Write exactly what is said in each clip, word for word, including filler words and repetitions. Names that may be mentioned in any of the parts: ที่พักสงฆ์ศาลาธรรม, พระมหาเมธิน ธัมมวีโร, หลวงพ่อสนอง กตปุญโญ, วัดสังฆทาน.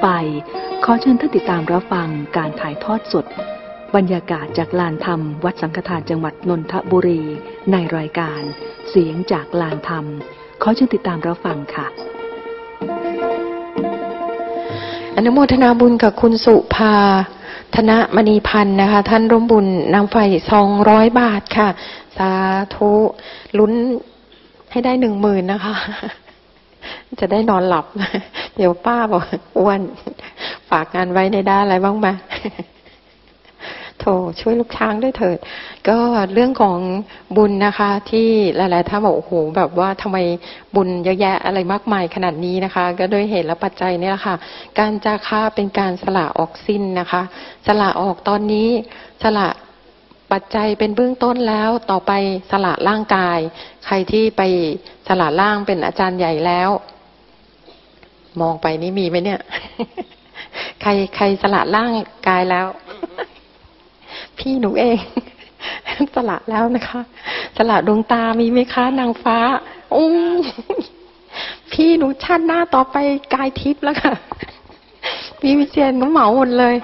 ไปขอเชิญท่านติดตามรับฟังการถ่ายทอดสดบรรยากาศจากลานธรรมวัดสังฆทานจังหวัดนนทบุรีในรายการเสียงจากลานธรรมขอเชิญติดตามรับฟังค่ะอนุโมทนาบุญกับคุณสุภาธนมณีพันธ์นะคะท่านร่วมบุญนำไฟสองร้อยบาทค่ะสาธุลุ้นให้ได้หนึ่งหมื่นนะคะจะได้นอนหลับเดี๋ยวป้าบอกอ้วนฝากงานไว้ในด้านอะไรบ้างมาโถช่วยลูกช้างด้วยเถิดก็เรื่องของบุญนะคะที่หลายๆท่านบอกโอ้โหแบบว่าทำไมบุญเยอะแยะอะไรมากมายขนาดนี้นะคะก็ด้วยเหตุและปัจจัยนี่แหละค่ะการจาค่าเป็นการสละออกสิ้นนะคะสละออกตอนนี้สละปัจจัยเป็นเบื้องต้นแล้วต่อไปสละร่างกายใครที่ไปสละร่างเป็นอาจารย์ใหญ่แล้วมองไปนี่มีไหมเนี่ยใครใครสละร่างกายแล้วพี่หนูเองสละแล้วนะคะสละดวงตามีไหมคะนางฟ้าอู้พี่หนูชาติหน้าต่อไปกายทิพย์แล้วค่ะพี่วิเชียรก็เหมาหมดเลย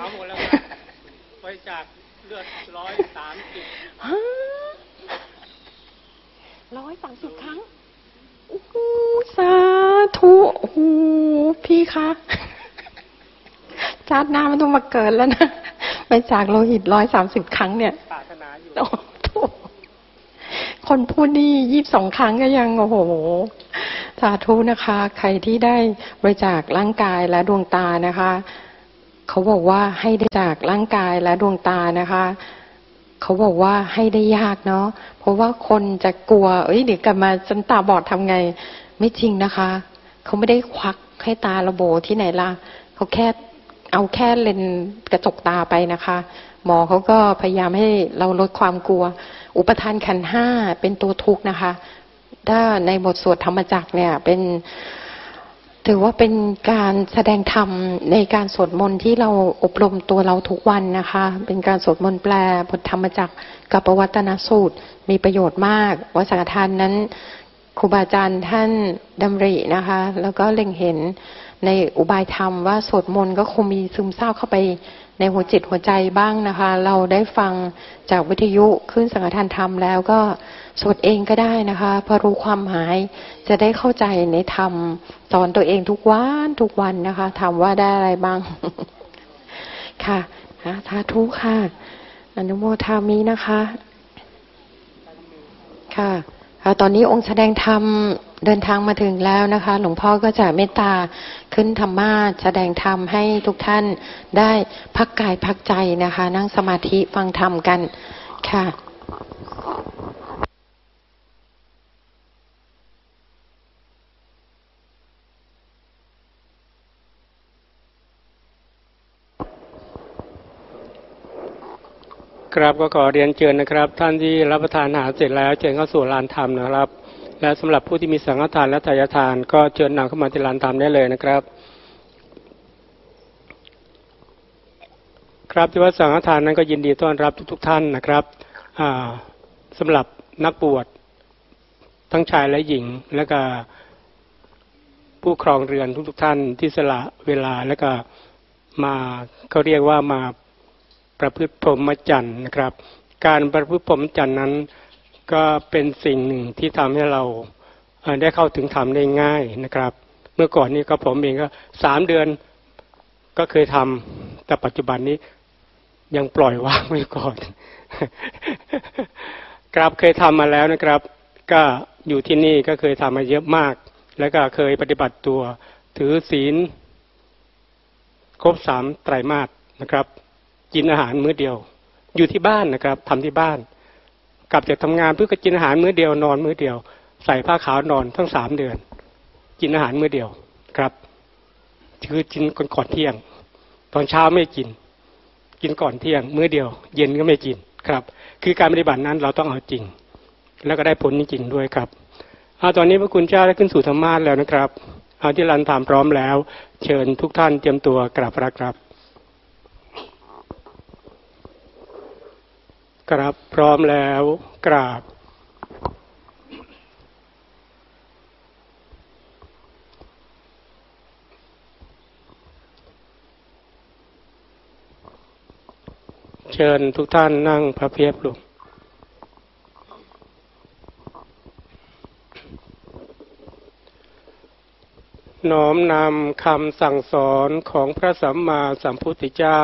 บริจาคเลือดร้อยสามสิบร้อยสามสิบครั้งสาธุพี่คะชาติหน้าไม่ต้องมาเกิดแล้วนะไปจากโลหิตร้อยสามสิบครั้งเนี่ยปรารถนาอยู่คนพูดนี่ยี่สิบสองครั้งก็ยังโอ้โหสาธุนะคะใครที่ได้บริจาคร่างกายและดวงตานะคะเขาบอกว่าให้ได้จากร่างกายและดวงตานะคะเขาบอกว่าให้ได้ยากเนาะเพราะว่าคนจะกลัวเอ้ยเดี๋ยวกลับมาฉันตาบอดทำไงไม่จริงนะคะเขาไม่ได้ควักให้ตาระโบที่ไหนล่ะเขาแค่เอาแค่เลนกระจกตาไปนะคะหมอเขาก็พยายามให้เราลดความกลัวอุปทานขันธ์ห้าเป็นตัวทุกข์นะคะถ้าในบทสวดธรรมจักรเนี่ยเป็นถือว่าเป็นการแสดงธรรมในการสวดมนต์ที่เราอบรมตัวเราทุกวันนะคะเป็นการสวดมนต์แปลบทธรรมจักรกับปวัตตนสูตรมีประโยชน์มากวัดสังฆทานนั้นครูบาอาจารย์ท่านดำรินะคะแล้วก็เล็งเห็นในอุบายธรรมว่าสวดมนต์ก็คงมีซึมซาบเข้าไปในหัวจิตหัวใจบ้างนะคะเราได้ฟังจากวิทยุขึ้นสังฆทานธรรมแล้วก็สวดเองก็ได้นะคะพอรู้ความหมายจะได้เข้าใจในธรรมสอนตัวเองทุกวันทุกวันนะคะถามว่าได้อะไรบ้าง ค่ะสาธุค่ะอนุโมทามินะคะค่ะตอนนี้องค์แสดงธรรมเดินทางมาถึงแล้วนะคะหลวงพ่อก็จะเมตตาขึ้นธรรมะแสดงธรรมให้ทุกท่านได้พักกายพักใจนะคะนั่งสมาธิฟังธรรมกันค่ะครับก็ขอเรียนเชิญนะครับท่านที่รับประทานอาหารเสร็จแล้วเชิญเข้าสู่ลานธรรมนะครับและสำหรับผู้ที่มีสังฆทานและทายทานก็เชิญนำเข้ามาที่ลานธรรมได้เลยนะครับครับที่วัดสังฆทานนั้นก็ยินดีต้อนรับทุกๆท่านนะครับสำหรับนักบวชทั้งชายและหญิงและก็ผู้ครองเรือนทุกๆท่านที่สละเวลาและก็มาเขาเรียกว่ามาประพฤติพรหมจรรย์นะครับการประพฤติพรหมจรรย์นั้นก็เป็นสิ่งหนึ่งที่ทำให้เราได้เข้าถึงธรรมได้ง่ายนะครับเมื่อก่อนนี้ก็ผมเองก็สามเดือนก็เคยทำแต่ปัจจุบันนี้ยังปล่อยวางไว้ก่อนครับเคยทำมาแล้วนะครับก็อยู่ที่นี่ก็เคยทำมาเยอะมากแล้วก็เคยปฏิบัติตัวถือศีลครบสามไตรมาสนะครับกินอาหารมื้อเดียวอยู่ที่บ้านนะครับทำที่บ้านกลับจากทำงานเพื่อกินอาหารมื้อเดียวนอนมื้อเดียวใส่ผ้าขาวนอนทั้งสามเดือนกินอาหารมื้อเดียวครับคือกินก่อนเที่ยงตอนเช้าไม่กินกินก่อนเที่ยงมื้อเดียวเย็นก็ไม่กินครับคือการปฏิบัตินั้นเราต้องเอาจริงแล้วก็ได้ผลจริงด้วยครับเอาตอนนี้พระคุณเจ้าได้ขึ้นสู่ธรรมะแล้วนะครับเอาที่ลานธรรมพร้อมแล้วเชิญทุกท่านเตรียมตัวกราบพระครับกราบพร้อมแล้วกราบ เชิญทุกท่านนั่งพับเพียบลงน้อมนำคำสั่งสอนของพระสัมมาสัมพุทธเจ้า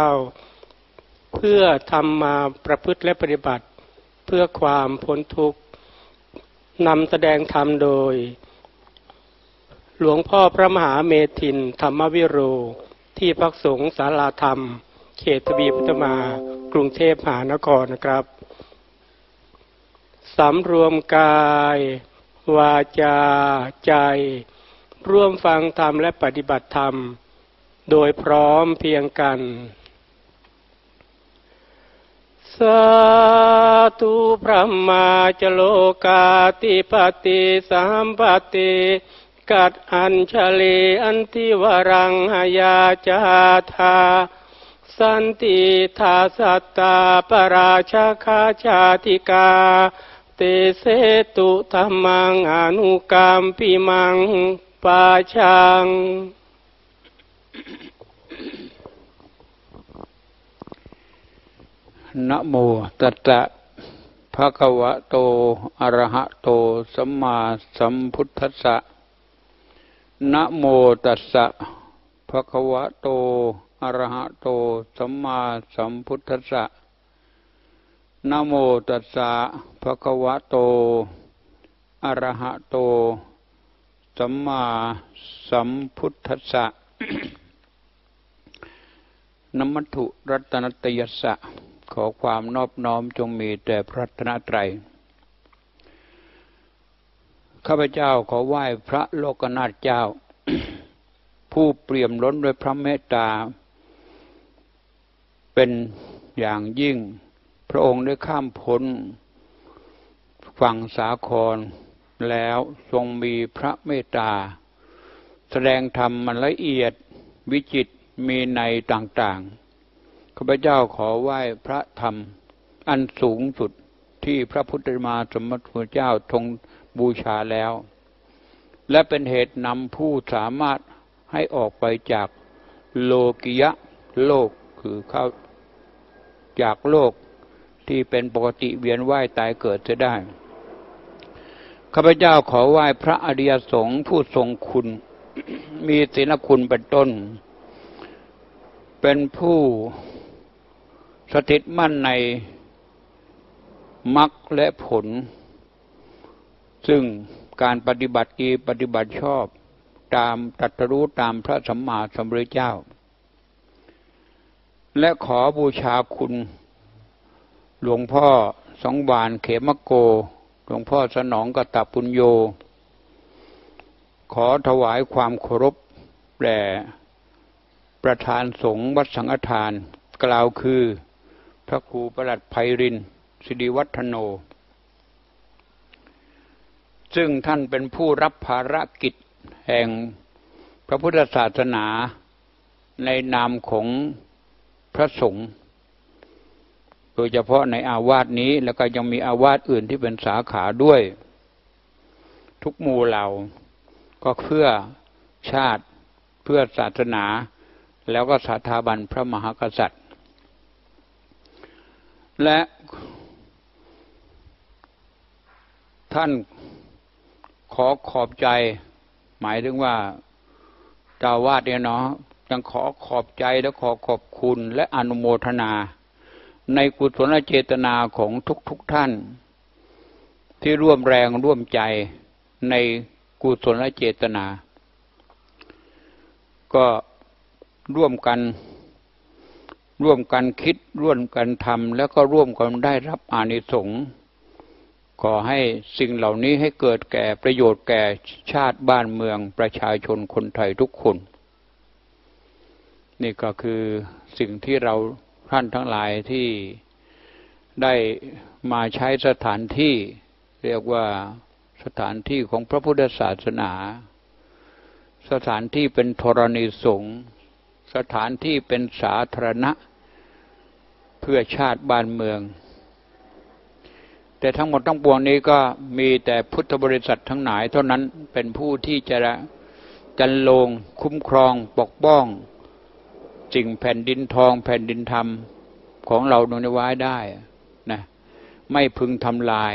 เพื่อทำมาประพฤติและปฏิบัติเพื่อความพ้นทุกข์นำแสดงธรรมโดยหลวงพ่อพระมหาเมธินธรรมวิโรที่พักสงฆ์ศาลาธรรมเขตทวีปอุตมากรุงเทพมหานครนะครับสำรวมกายวาจาใจร่วมฟังธรรมและปฏิบัติธรรมโดยพร้อมเพรียงกันสาธุพระมาจโลกาติปติสัมปติกัดอัญชลีอันติวรังหยาจาธาสันติทาสัตตาปราชาคาชาติกาเตเสตุธรรมังอนุกรรมปิมังปาชังนะโมตัสสะภะคะวะโตอะระหะโตสัมมาสัมพุทธัสสะนะโมตัสสะภะคะวะโตอะระหะโตสัมมาสัมพุทธัสสะนะโมตัสสะภะคะวะโตอะระหะโตสัมมาสัมพุทธัสสะ นัมมัทถุรัตนัตยัสสะขอความนอบน้อมจงมีแต่พระรัตนตรัยข้าพเจ้าขอไหว้พระโลกนาถเจ้า ผู้เปี่ยมล้นด้วยพระเมตตาเป็นอย่างยิ่งพระองค์ได้ข้ามพ้นฝั่งสาครแล้วทรงมีพระเมตตาแสดงธรรมมันละเอียดวิจิตรมีในต่างๆข้าพเจ้าขอไหว้พระธรรมอันสูงสุดที่พระพุทธมาสมมติพระเจ้าทรงบูชาแล้วและเป็นเหตุนำผู้สามารถให้ออกไปจากโลกิยะโลกคือเข้าจากโลกที่เป็นปกติเวียนว่ายตายเกิดจะได้ข้าพเจ้าขอไหว้พระอริยสงฆ์ผู้ทรงคุณ มีศีลคุณเป็นต้นเป็นผู้สถิตมั่นในมรรคและผลซึ่งการปฏิบัติดีปฏิบัติชอบตามตรัสรู้ตามพระสัมมาสัมพุทธเจ้าและขอบูชาคุณหลวงพ่อสังวาลเขมโกหลวงพ่อสนองกตปุญโญขอถวายความเคารพแด่ประธานสงฆ์วัดสังฆทานกล่าวคือพระครูประหลัดไพรินทร์สิริวัฒโนซึ่งท่านเป็นผู้รับภารกิจแห่งพระพุทธศาสนาในนามของพระสงฆ์โดยเฉพาะในอาวาสนี้แล้วก็ยังมีอาวาสอื่นที่เป็นสาขาด้วยทุกหมู่เหล่าก็เพื่อชาติเพื่อศาสนาแล้วก็สถาบันพระมหากษัตริย์และท่านขอขอบใจหมายถึงว่าเจ้าอาวาสเนี่ยเนาะต้องขอขอบใจและขอขอบคุณและอนุโมทนาในกุศลเจตนาของทุกๆท่านที่ร่วมแรงร่วมใจในกุศลเจตนาก็ร่วมกันร่วมกันคิดร่วมกันทำแล้วก็ร่วมกันได้รับอานิสงส์ขอให้สิ่งเหล่านี้ให้เกิดแก่ประโยชน์แก่ชาติบ้านเมืองประชาชนคนไทยทุกคนนี่ก็คือสิ่งที่เราท่านทั้งหลายที่ได้มาใช้สถานที่เรียกว่าสถานที่ของพระพุทธศาสนาสถานที่เป็นธรณีสงฆ์สถานที่เป็นสาธารณะเพื่อชาติบ้านเมืองแต่ทั้งหมดทั้งปวงนี้ก็มีแต่พุทธบริษัททั้งหลายเท่านั้นเป็นผู้ที่จะจันโลงคุ้มครองปกป้องสิ่งแผ่นดินทองแผ่นดินธรรม ของเราโน้นไว้ได้นะไม่พึงทำลาย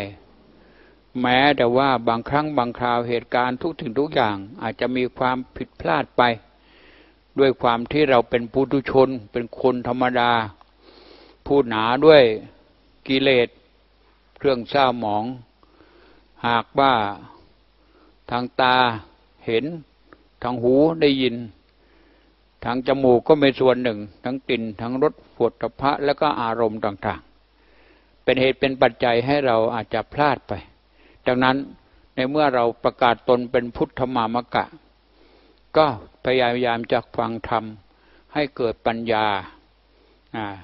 แม้แต่ว่าบางครั้งบางคราวเหตุการณ์ทุกถึงทุกอย่างอาจจะมีความผิดพลาดไปด้วยความที่เราเป็นปุถุชนเป็นคนธรรมดาผู้หนาด้วยกิเลสเครื่องเศร้าหมองหากว่าทางตาเห็นทางหูได้ยินทางจมูกก็เป็นส่วนหนึ่งทั้งกลิ่นทั้งรสโผฏฐัพพะและก็อารมณ์ต่างๆเป็นเหตุเป็นปัจจัยให้เราอาจจะพลาดไปดังนั้นในเมื่อเราประกาศตนเป็นพุทธมามกะก็พยายามจะฟังธรรมให้เกิดปัญญา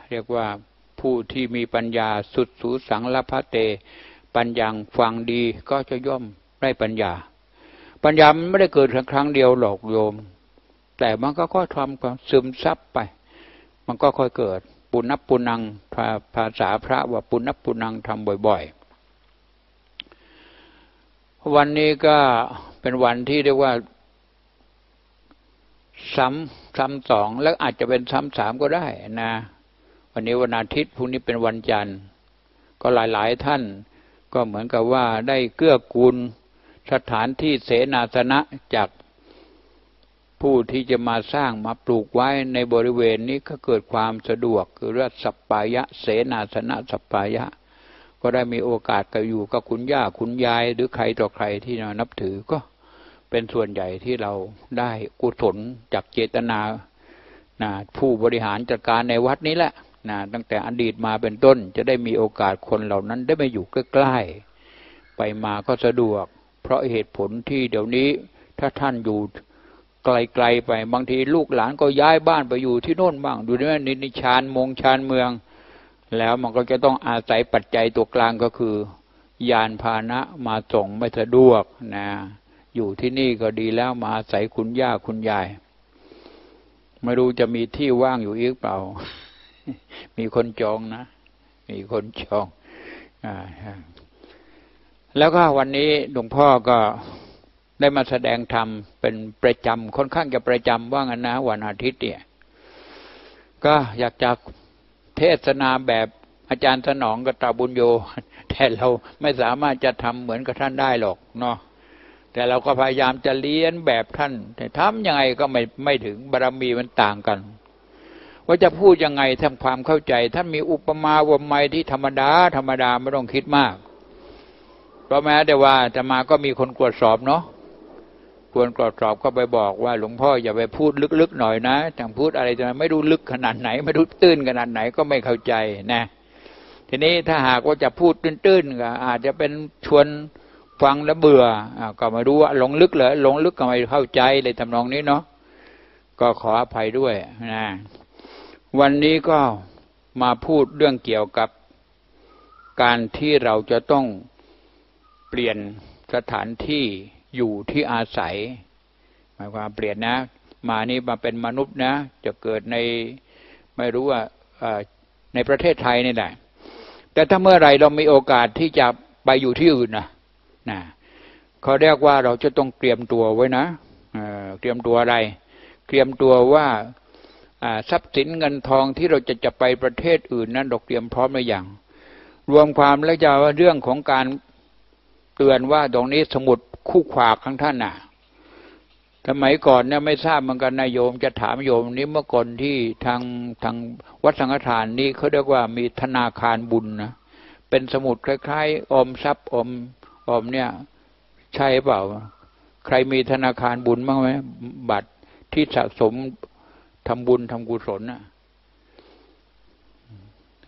เรียกว่าผู้ที่มีปัญญาสุดสูสังลพเตปัญญังฟังดีก็จะย่อมได้ปัญญาปัญญามันไม่ได้เกิดครั้งครั้งเดียวหรอกโยมแต่มันก็ค่อยทำความซึมซับไปมันก็ค่อยเกิดปุณณปุณังภาษาพระว่าปุณณปุณังทำบ่อยๆวันนี้ก็เป็นวันที่เรียกว่าซ้ำซ้ำสองแล้วอาจจะเป็นซ้ำสามก็ได้นะวันนี้วันอาทิตย์พรุ่งนี้เป็นวันจันทร์ก็หลายๆท่านก็เหมือนกับว่าได้เกื้อกูลสถานที่เสนาสนะจากผู้ที่จะมาสร้างมาปลูกไว้ในบริเวณนี้ก็เกิดความสะดวกคือเรียกสัปปายะเสนาสนะสัปปายะก็ได้มีโอกาสกับอยู่กับคุณย่าคุณยายหรือใครต่อใครที่เรานับถือก็เป็นส่วนใหญ่ที่เราได้กุศลจากเจตนานะผู้บริหารจัดการในวัดนี้แหละนะตั้งแต่อดีตมาเป็นต้นจะได้มีโอกาสคนเหล่านั้นได้มาอยู่ใกล้ๆไปมาก็สะดวกเพราะเหตุผลที่เดี๋ยวนี้ถ้าท่านอยู่ไกลๆไปบางทีลูกหลานก็ย้ายบ้านไปอยู่ที่โน่นบ้างอยู่ในนิชานมงชานเมืองแล้วมันก็จะต้องอาศัยปัจจัยตัวกลางก็คือยานพาหนะมาส่งไม่สะดวกนะอยู่ที่นี่ก็ดีแล้วมาอาศัยคุณย่าคุณยายไม่รู้จะมีที่ว่างอยู่อีกเปล่า มีคนจองนะมีคนจองอ่าแล้วก็วันนี้หลวงพ่อก็ได้มาแสดงธรรมเป็นประจำค่อนข้างจะประจำว่างั้นนะวันอาทิตย์เนี่ยก็อยากจะเทศนาแบบอาจารย์สนองกตบุญโยแต่เราไม่สามารถจะทำเหมือนกับท่านได้หรอกเนาะแต่เราก็พยายามจะเรียนแบบท่านแต่ทำยังไงก็ไม่ไม่ถึงบารมีมันต่างกันว่าจะพูดยังไงทำความเข้าใจท่านมีอุปมาอุปไมยที่ธรรมดาธรรมดาไม่ต้องคิดมากเพราะแม้แต่ว่าจะมาก็มีคนตรวจสอบเนาะควรตรวจสอบก็ไปบอกว่าหลวงพ่ออย่าไปพูดลึกๆหน่อยนะจังพูดอะไรจะไม่รู้ลึกขนาดไหนไม่รู้ตื้นขนาดไหนก็ไม่เข้าใจนะทีนี้ถ้าหากว่าจะพูดตื้นๆก็อาจจะเป็นชวนฟังแล้วเบื่อก็ไม่รู้ว่าหลงลึกเลยหลงลึกก็ไม่เข้าใจเลยทำนองนี้เนาะก็ขออภัยด้วยนะวันนี้ก็มาพูดเรื่องเกี่ยวกับการที่เราจะต้องเปลี่ยนสถานที่อยู่ที่อาศัยหมายความเปลี่ยนนะมานี่มาเป็นมนุษย์นะจะเกิดในไม่รู้ว่าในประเทศไทยนี่แหละแต่ถ้าเมื่อไรเรามีโอกาสที่จะไปอยู่ที่อื่นนะนะเขาเรียกว่าเราจะต้องเตรียมตัวไว้นะ เอ่อ เตรียมตัวอะไรเตรียมตัวว่าทรัพย์สินเงินทองที่เราจะจะไปประเทศอื่นนั้นเราเตรียมพร้อมหรือยังรวมความแล้วจะว่าเรื่องของการเตือนว่าตรงนี้สมุดคู่ขวากของท่านน่ะสมัยก่อนเนี่ยไม่ทราบเหมือนกันนายโยมจะถามโยมนี้เมื่อก่อนที่ทางทางวัดสังฆทานนี่เขาเรียกว่ามีธนาคารบุญนะเป็นสมุดคล้ายๆออมทรัพย์ออมออมเนี่ยใช่เปล่าใครมีธนาคารบุญบ้างไหมบัตรที่สะสมทำบุญทำกุศลน่ะ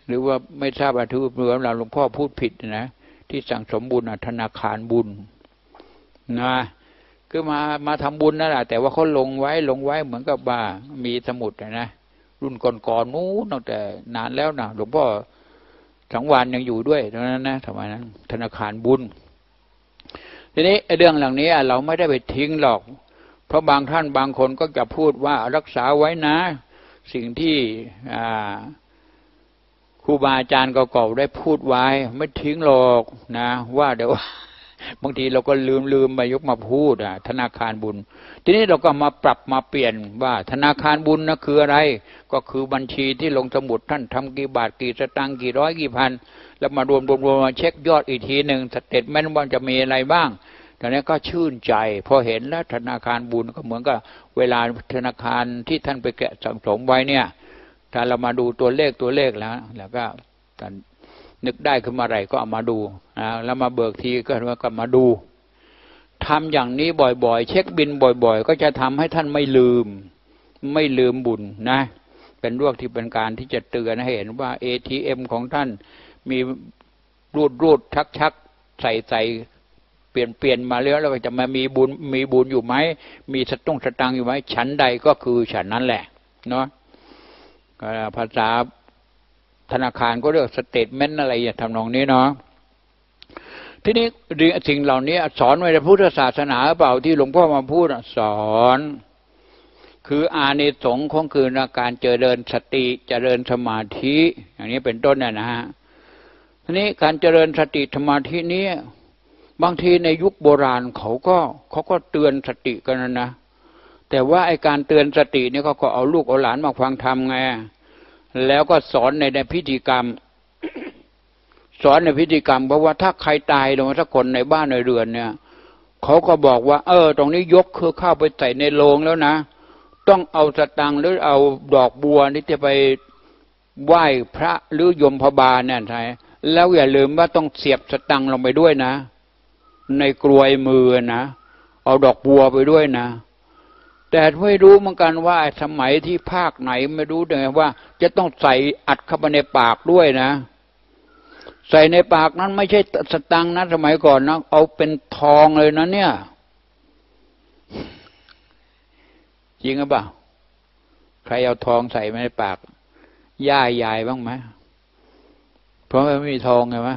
หรือว่าไม่ทราบอาทิตย์เมื่อเราหลวงพ่อพูดผิดนะที่สั่งสมบุญธนาคารบุญนะคือมามาทำบุญนั่นแหละแต่ว่าเขาลงไว้ลงไว้เหมือนกับว่ามีสมุดนะรุ่นก่อนๆนู้นตั้งแต่นานแล้วนะหลวงพ่อสังวานยังอยู่ด้วยตรงนั้นนะทำไมนั้นธนาคารบุญทีนี้เรื่องเหล่านี้เราไม่ได้ไปทิ้งหรอกเพราะบางท่านบางคนก็จะพูดว่ารักษาไว้นะสิ่งที่ครูบาอาจารย์เก่าๆได้พูดไว้ไม่ทิ้งหรอกนะว่าเดี๋ยว บางทีเราก็ลืมลืมมายกมาพูดอ่ะธนาคารบุญทีนี้เราก็มาปรับมาเปลี่ยนว่าธนาคารบุญนะคืออะไรก็คือบัญชีที่ลงสมุดท่านทำกี่บาทกี่สตางค์กี่ร้อยกี่พันแล้วมารวมรวมรวมมาเช็คยอดอีกทีหนึ่งสเตทเมนต์ว่าจะมีอะไรบ้างตอนนี้ก็ชื่นใจพอเห็นแล้วธนาคารบุญก็เหมือนกับเวลาธนาคารที่ท่านไปแกะสะสมไว้เนี่ยถ้าเรามาดูตัวเลขตัวเลขแล้วแล้วก็นึกได้ขึ้นมาอะไรก็เอามาดูนะแล้วมาเบิกทีก็กลับมาดูทำอย่างนี้บ่อยๆเช็คบินบ่อยๆก็จะทำให้ท่านไม่ลืมไม่ลืมบุญนะเป็นเรื่องที่เป็นการที่จะเตือนให้เห็นว่า เอ ที เอ็ม ของท่านมีรูดรูดชักชักใส่ใส่เปลี่ยนเปลี่ยนมาแล้วแล้วจะมามีบุญมีบุญอยู่ไหมมีสตุ้งสตังอยู่ไหมฉันใดก็คือฉันนั้นแหละเนาะภาษาธนาคารก็เรียกสเตทเมนต์อะไรอย่างทำนองนี้เนาะทีนี้สิ่งเหล่านี้สอนไว้ในพุทธศาสนาเปล่าที่หลวงพ่อมาพูดสอนคืออานิสงส์ของคือการเจริญสติเจริญสมาธิอย่างนี้เป็นต้นนะฮะทีนี้การเจริญสติสมาธินี้บางทีในยุคโบราณเขาก็เขาก็เตือนสติกันนะแต่ว่าไอการเตือนสตินี่เขาก็เอาลูกเอาหลานมาฟังธรรมไงแล้วก็สอนในในพิธีกรรมสอนในพิธีกรรมเพราะว่าถ้าใครตายลงสักคนในบ้านในเรือนเนี่ยเขาก็บอกว่าเออตรงนี้ยกคือเข้าไปใส่ในโลงแล้วนะต้องเอาสตังหรือเอาดอกบัวนี่จะไปไหว้พระหรือยมพบาลเนี่ยใช่แล้วอย่าลืมว่าต้องเสียบสตังลงไปด้วยนะในกลวยมือนะเอาดอกบัวไปด้วยนะแต่ไม่รู้เหมือนกันว่าสมัยที่ภาคไหนไม่รู้เลยว่าจะต้องใส่อัดเข้าไปในปากด้วยนะใส่ในปากนั้นไม่ใช่สตังค์นะสมัยก่อนนะเอาเป็นทองเลยนะเนี่ยจริงหรือเปล่าใครเอาทองใส่ในปากย่ายายบ้างไหมเพราะมันไม่มีทองไงวะ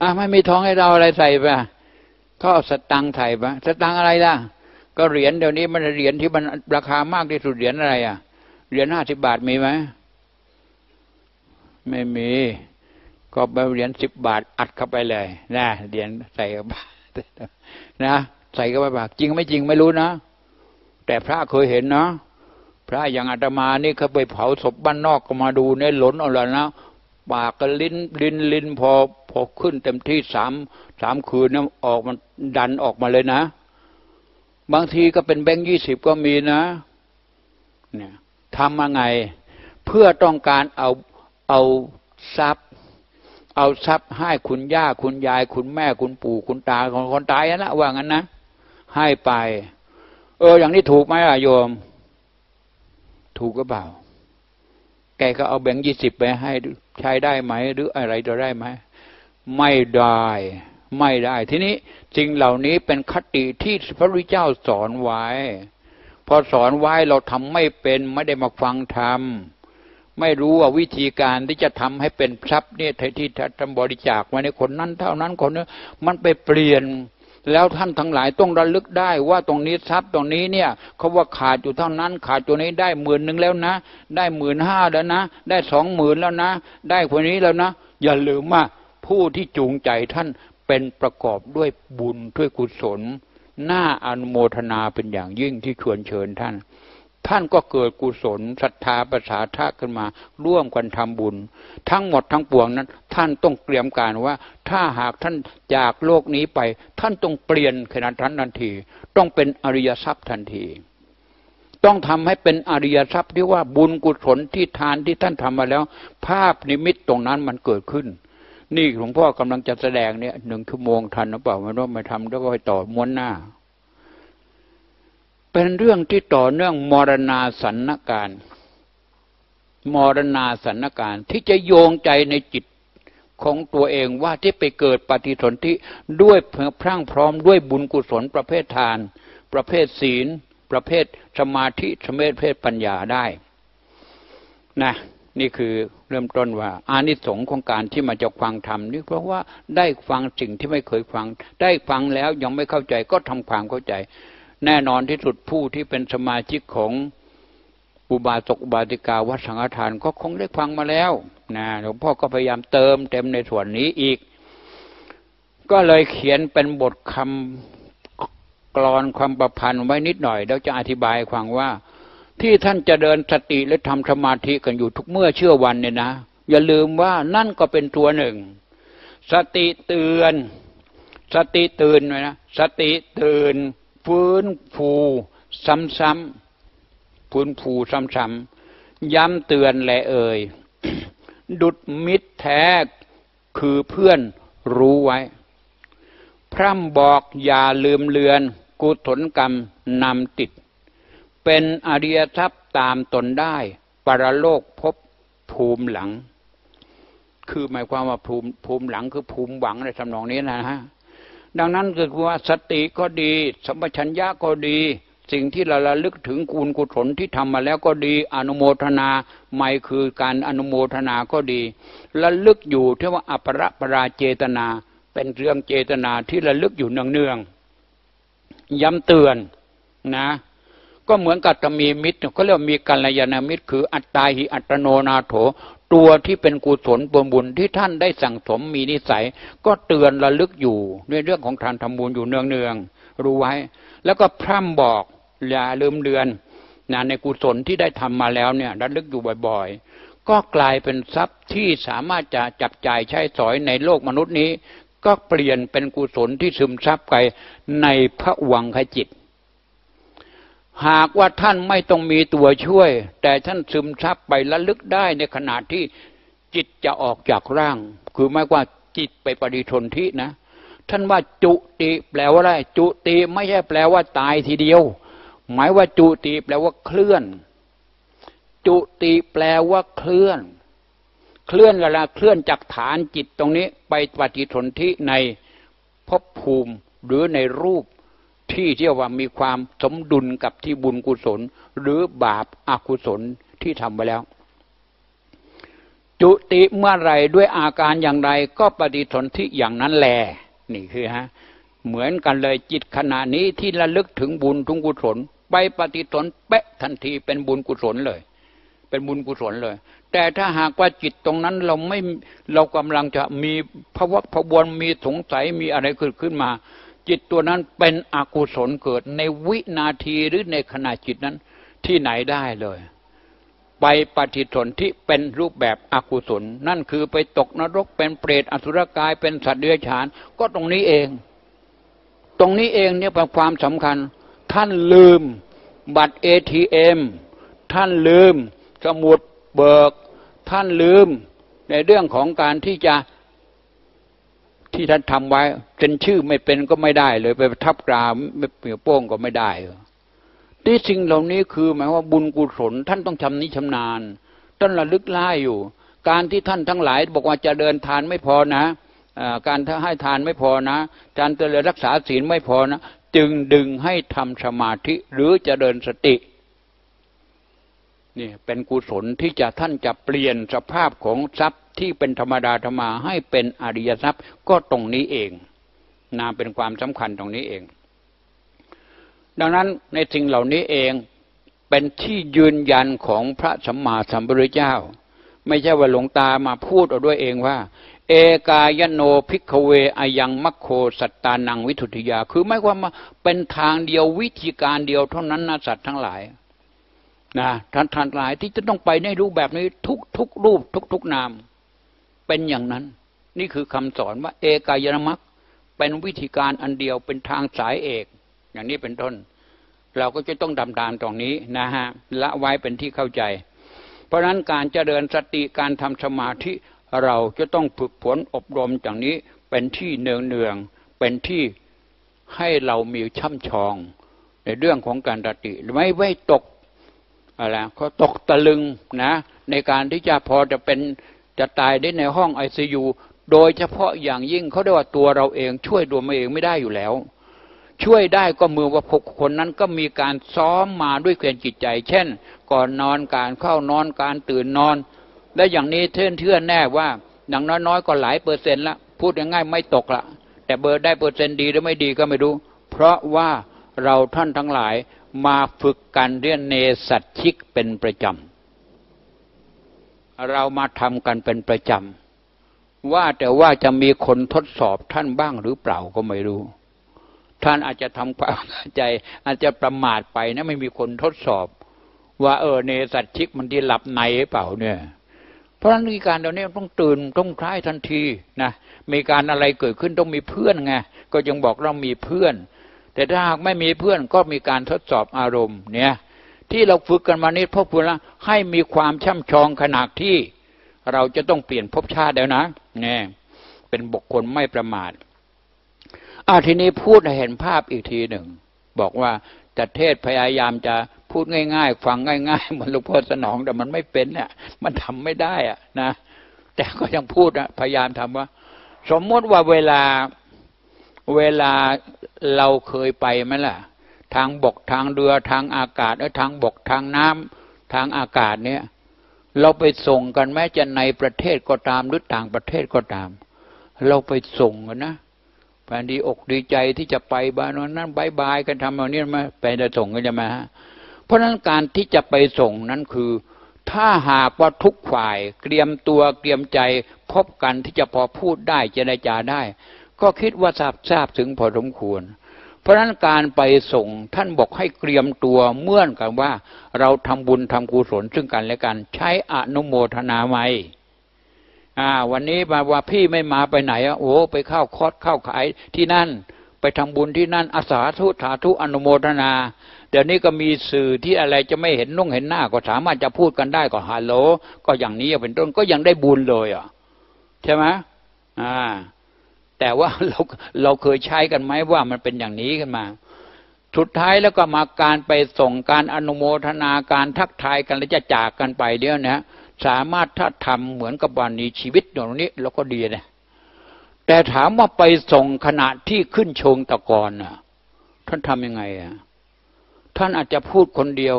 อ่ะไม่มีทองให้เราอะไรใส่ไปก็เอาสตังค์ใส่ไปสตังค์อะไรล่ะก็เหรียญเดี๋ยวนี้มันเหรียญที่มันราคามากที่สุดเหรียญอะไรอ่ะเหรียญห้าสิบบาทมีไหมไม่มีก็ไปเหรียญสิบบาทอัดเข้าไปเลยนะเหรียญใส่เข้าไปนะใส่เข้าไปปากจริงไม่จริงไม่รู้นะแต่พระเคยเห็นเนาะพระอย่างอาตมานี่เขาไปเผาศพบ้านนอกก็มาดูเนี่ยหล่นเอาแล้วนะปากก็ลิ้นลิ้นลิ้นพอพอขึ้นเต็มที่สามสามคืนนะออกมันดันออกมาเลยนะบางทีก็เป็นแบงค์ยี่สิบก็มีนะเนี่ยทำมาไงเพื่อต้องการเอาเอาทรัพย์เอาทรัพย์ให้คุณย่าคุณยายคุณแม่คุณปู่คุณตาของคนตายนะว่างั้นนะให้ไปเอออย่างนี้ถูกไหมล่ะโยมถูกก็เปล่าแกก็เอาแบงค์ยี่สิบไปให้ใช้ได้ไหมหรืออะไรจะได้ไหมไม่ได้ไม่ได้ทีนี้สิ่งเหล่านี้เป็นคติที่พระพุทธเจ้าสอนไว้พอสอนไว้เราทำไม่เป็นไม่ได้มาฟังธรรมไม่รู้ว่าวิธีการที่จะทำให้เป็นทรัพย์เนี่ยที่ทำบริจาคไว้ในคนนั้นเท่านั้นคนนี้มันไปเปลี่ยนแล้วท่านทั้งหลายต้องระลึกได้ว่าตรงนี้ทรัพย์ตรงนี้เนี่ยเขาว่าขาดอยู่เท่านั้นขาดตัวนี้ได้หมื่นหนึ่งแล้วนะได้หมื่นห้าแล้วนะได้สองหมื่นแล้วนะได้คนนี้แล้วนะอย่าลืมว่าผู้ที่จูงใจท่านเป็นประกอบด้วยบุญด้วยกุศลน่าอนุโมทนาเป็นอย่างยิ่งที่ชวนเชิญท่านท่านก็เกิดกุศลศรัทธาประสาทะขึ้นมาร่วมกันทำบุญทั้งหมดทั้งปวงนั้นท่านต้องเตรียมการว่าถ้าหากท่านจากโลกนี้ไปท่านต้องเปลี่ยนขณะทันทันทีต้องเป็นอริยทรัพย์ทันทีต้องทำให้เป็นอริยทรัพย์ที่ว่าบุญกุศลที่ทานที่ท่านทำมาแล้วภาพนิมิตตรงนั้นมันเกิดขึ้นนี่หลวงพ่อกำลังจะแสดงเนี่ยหนึ่งชั่วโมงทันหรือเปล่าไม่รู้ไม่ทำแล้วก็ไปต่อม้วนหน้าเป็นเรื่องที่ต่อเนื่องมรณาสันนการมรณาสันนการที่จะโยงใจในจิตของตัวเองว่าที่ไปเกิดปฏิสนธิด้วยพรั่งพร้อมด้วยบุญกุศลประเภททานประเภทศีลประเภทสมาธิสมาธิประเภทปัญญาได้นะนี่คือเริ่มต้นว่าอานิสงส์ของการที่มาจะฟังธรรมนี่เพราะว่าได้ฟังสิ่งที่ไม่เคยฟังได้ฟังแล้วยังไม่เข้าใจก็ทำความเข้าใจแน่นอนที่สุดผู้ที่เป็นสมาชิกของอุบาสกอุบาสิกาวัดสังฆทานก็คงได้ฟังมาแล้วนะหลวงพ่อก็พยายามเติมเต็มในส่วนนี้อีก ก็เลยเขียนเป็นบทคำกลอนความประพันธ์ไว้นิดหน่อยแล้วจะอธิบายฟังว่าที่ท่านจะเดินสติและทำสมาธิกันอยู่ทุกเมื่อเชื่อวันเนี่ยนะอย่าลืมว่านั่นก็เป็นตัวหนึ่งสติตื่นสติตื่นนะสติตื่นฟื้นฟูซ้ำๆฟื้นฟูซ้ำๆย้ำเตือนแหละเอ่ยดุจมิตรแท้คือเพื่อนรู้ไว้พร่ำบอกอย่าลืมเลือนกุศลกรรมนำติดเป็นอริยทรัพย์ตามตนได้ปรโลกพบภูมิหลังคือหมายความว่าภูมิภูมิหลังคือภูมิหวังในทำนองนี้นะฮะดังนั้นคือว่าสติก็ดีสัมปชัญญะก็ดีสิ่งที่เราระลึกถึงกุลกุศลที่ทำมาแล้วก็ดีอนุโมทนาไม่คือการอนุโมทนาก็ดีระลึกอยู่ที่ว่าอปรปราเจตนาเป็นเรื่องเจตนาที่ระลึกอยู่เนืองๆย้ำเตือนนะก็เหมือนกับจะมีมิตรเขาเรียกมีกัลยาณมิตรคืออัตตาหิอัตโนนาโถตัวที่เป็นกุศลบุญบุญที่ท่านได้สั่งสมมีนิสัยก็เตือนระลึกอยู่ในเรื่องของการทำบุญอยู่เนืองๆรู้ไว้แล้วก็พร่ำบอกอย่าลืมเลือนนะในกุศลที่ได้ทำมาแล้วเนี่ยระลึกอยู่บ่อยๆก็กลายเป็นทรัพย์ที่สามารถจะจับจ่ายใช้สอยในโลกมนุษย์นี้ก็เปลี่ยนเป็นกุศลที่ซึมซับไปในพวังคจิตหากว่าท่านไม่ต้องมีตัวช่วยแต่ท่านซึมซับไประลึกได้ในขณะที่จิตจะออกจากร่างคือหมายว่าจิตไปปฏิสนธินะท่านว่าจุติแปลว่าอะไรจุติไม่ใช่แปลว่าตายทีเดียวหมายว่าจุติแปลว่าเคลื่อนจุติแปลว่าเคลื่อนเคลื่อนเวลาเคลื่อนจากฐานจิตตรงนี้ไปปฏิสนธิในภพภูมิหรือในรูปที่เรียกว่ามีความสมดุลกับที่บุญกุศลหรือบาปอกุศลที่ทำไปแล้วจุติเมื่อไรด้วยอาการอย่างไรก็ปฏิสนธิอย่างนั้นแลนี่คือฮะเหมือนกันเลยจิตขณะนี้ที่ระลึกถึงบุญทุงกุศลไปปฏิสนธิเป๊ะทันทีเป็นบุญกุศลเลยเป็นบุญกุศลเลยแต่ถ้าหากว่าจิตตรงนั้นเราไม่เรากำลังจะมีภวะพบวนมีสงสัยมีอะไรเกิดขึ้นมาจิตตัวนั้นเป็นอกุศลเกิดในวินาทีหรือในขณะจิตนั้นที่ไหนได้เลยไปปฏิสนธิเป็นรูปแบบอกุศลนั่นคือไปตกนรกเป็นเปรตอสุรกายเป็นสัตว์เดรัจฉานก็ตรงนี้เองตรงนี้เองเนี่ยเป็นความสำคัญท่านลืมบัตร เอ ที เอ็ม ท่านลืมสมุดเบิกท่านลืมในเรื่องของการที่จะที่ท่านทำไว้เป็นชื่อไม่เป็นก็ไม่ได้เลยไปทับกราไม่เปลี่ยนโป้งก็ไม่ได้ที่สิ่งเหล่านี้คือหมายว่าบุญกุศลท่านต้องชำนิชำนาญท่านระลึกไล่อยู่การที่ท่านทั้งหลายบอกว่าจะเดินทานไม่พอนะการถ้าให้ทานไม่พอนะการเจริญรักษาศีลไม่พอนะจึงดึงให้ทำสมาธิหรือจะเดินสตินี่เป็นกุศลที่จะท่านจะเปลี่ยนสภาพของทรัพย์ที่เป็นธรรมดาธรรมาให้เป็นอริยทรัพย์ก็ตรงนี้เองนามเป็นความสำคัญตรงนี้เองดังนั้นในสิ่งเหล่านี้เองเป็นที่ยืนยันของพระสัมมาสัมพุทธเจ้าไม่ใช่ว่าหลวงตามาพูดเอาด้วยเองว่าเอกายโนภิกขเวอยังมัคโคสัตตานังวิสุทธิยาคือหมายความว่าเป็นทางเดียววิธีการเดียวเท่านั้นนะสัตว์ทั้งหลายนะท่านทั้งหลายที่จะต้องไปในรูปแบบนี้ทุกทุกรูปทุกทุกนามเป็นอย่างนั้นนี่คือคำสอนว่าเอกายมรรคเป็นวิธีการอันเดียวเป็นทางสายเอกอย่างนี้เป็นต้นเราก็จะต้องดำตามตรงนี้นะฮะละไว้เป็นที่เข้าใจเพราะฉะนั้นการเจริญสติการทำสมาธิเราจะต้องฝึกฝนอบรมอย่างนี้เป็นที่เนืองเนืองเป็นที่ให้เรามีช่ำชองในเรื่องของการสติไม่ไว้ตกอะไรเขาตกตะลึงนะในการที่จะพอจะเป็นจะตายได้ในห้องไอซียูโดยเฉพาะอย่างยิ่งเขาได้ว่าตัวเราเองช่วยตัวเองไม่ได้อยู่แล้วช่วยได้ก็มือว่าพวกคนนั้นก็มีการซ้อมมาด้วยเกณฑ์จิตใจเช่นก่อนนอนการเข้านอนการตื่นนอนและอย่างนี้เชื่อแน่ว่าอย่างน้อยๆก็หลายเปอร์เซ็นต์ละพูดง่ายๆไม่ตกละแต่เบอร์ได้เปอร์เซ็นต์ดีหรือไม่ดีก็ไม่รู้เพราะว่าเราท่านทั้งหลายมาฝึกการเรียนเนสัชชิกเป็นประจำเรามาทำกันเป็นประจำ ว่าแต่ว่าจะมีคนทดสอบท่านบ้างหรือเปล่าก็ไม่รู้ท่านอาจจะทำความเข้าใจอาจจะประมาทไปนะไม่มีคนทดสอบว่าเออเนสัตชิกมันที่หลับในหรือเปล่าเนี่ยเพราะฉะนั้นวิธีการเราเนี่ยต้องตื่นต้องคลายทันทีนะมีการอะไรเกิดขึ้นต้องมีเพื่อนไงก็ยังบอกเรามีเพื่อนแต่ถ้าหากไม่มีเพื่อนก็มีการทดสอบอารมณ์เนี่ยที่เราฝึกกันมานี่พวกคุณละให้มีความช่ำชองขนาดที่เราจะต้องเปลี่ยนภพชาติแล้วนะเนี่ยเป็นบุคคลไม่ประมาทอ่ะทีนี้พูดให้เห็นภาพอีกทีหนึ่งบอกว่าจะเทศพยายามจะพูดง่ายๆฟังง่ายๆเหมือนหลวงพ่อสนองแต่มันไม่เป็นเนี่ยมันทำไม่ได้อะนะแต่ก็ยังพูดนะพยายามทำว่าสมมติว่าเวลาเวลาเราเคยไปไหมล่ะทางบกทางเรือทางอากาศหรือทางบกทางน้ำทางอากาศเนี่ยเราไปส่งกันแม้จะในประเทศก็ตามหรือต่างประเทศก็ตามเราไปส่งกันนะแฟนดีอกดีใจที่จะไปบ้านนั้นบายบายกันทำเอาเนี่ยมาไปจะส่งกันจะมาเพราะนั้นการที่จะไปส่งนั้นคือถ้าหากว่าทุกฝ่ายเตรียมตัวเตรียมใจพบกันที่จะพอพูดได้เจรจาได้ก็คิดว่าทราบทราบถึงพอสมควรเพราะนั้นการไปส่งท่านบอกให้เตรียมตัวเมื่อนกันว่าเราทำบุญทำกุศลซึ่งกันและกันใช้อนุโมทนาไว้อ่าวันนี้มาว่าพี่ไม่มาไปไหนอ่ะโอ้ไปเข้าคอร์สเข้าขายที่นั่นไปทำบุญที่นั่นอาสาธุสาธุอนุโมทนาเดี๋ยวนี้ก็มีสื่อที่อะไรจะไม่เห็นนุ่งเห็นหน้าก็สามารถจะพูดกันได้ก็ฮัลโหลก็อย่างนี้เป็นต้นก็ยังได้บุญเลยอ่ะใช่ไหมอ่าแต่ว่าเราเราเคยใช้กันไหมว่ามันเป็นอย่างนี้กันมาสุดท้ายแล้วก็มาการไปส่งการอนุโมทนาการทักทายกันแล้วจะจากกันไปเดี๋ยวนะสามารถถ้าทำเหมือนกับวันนี้ชีวิตอย่างนี้เราก็ดีนะแต่ถามว่าไปส่งขณะที่ขึ้นเชิงตะกอนน่ะท่านทำยังไงอ่ะท่านอาจจะพูดคนเดียว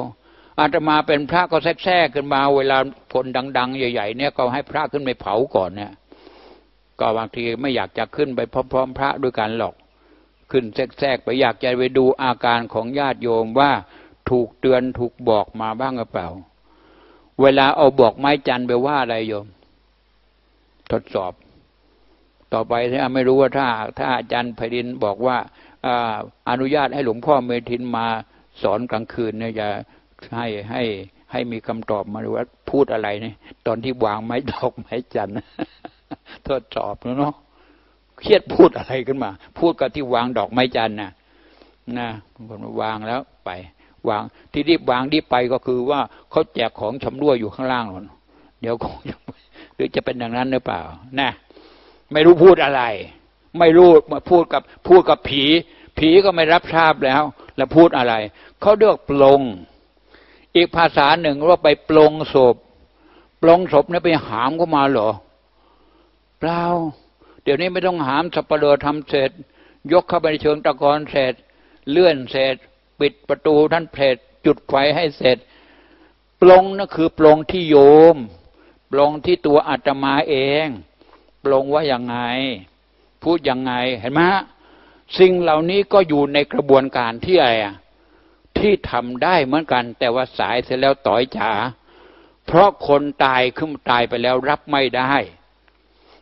อาตมาเป็นพระก็แทรกขึ้นมาเวลาคนดังๆใหญ่ๆเนี่ยก็ให้พระขึ้นไปเผาก่อนเนี่ยก็บางทีไม่อยากจะขึ้นไปพร้อมๆพระด้วยกันหรอกขึ้นแทรกๆไปอยากจะไปดูอาการของญาติโยมว่าถูกเตือนถูกบอกมาบ้างหรือเปล่าเวลาเอาบอกไม้จันไปว่าอะไรโยมทดสอบต่อไปถ้าไม่รู้ว่าถ้าถ้าอาจารย์ไพรินทร์บอกว่าอนุญาตให้หลวงพ่อเมธินมาสอนกลางคืนเนี่ยจะให้ให้ให้มีคำตอบมาว่าพูดอะไรเนี่ยตอนที่วางไม้ดอกไม้จันทดสอบเนาะเครียดพูดอะไรขึ้นมาพูดกับที่วางดอกไม้จันนะนะคนวางแล้วไปวางที่รีบวางรีบไปก็คือว่าเขาแจกของชำร่วยอยู่ข้างล่างหรอเดี๋ยวของหรือจะเป็นอย่างนั้นหรือเปล่านะไม่รู้พูดอะไรไม่รู้มาพูดกับพูดกับผีผีก็ไม่รับทราบแล้วแล้วพูดอะไรเขาเลือกปลงอีกภาษาหนึ่งว่าไปปลงศพปลงศพเนี่ยไปหามเข้ามาเหรอเปล่าเดี๋ยวนี้ไม่ต้องหามสัปเหร่อทำเสร็จยกเข้าไปในเชิงตะกอนเสร็จเลื่อนเสร็จปิดประตูท่านเสร็จจุดไฟให้เสร็จปลงนั่นคือปลงที่โยมปลงที่ตัวอาตมาเองปลงว่าอย่างไงพูดอย่างไงเห็นไหมสิ่งเหล่านี้ก็อยู่ในกระบวนการที่อะไรที่ทำได้เหมือนกันแต่ว่าสายเสร็จแล้วต่อยจ๋าเพราะคนตายขึ้นตายไปแล้วรับไม่ได้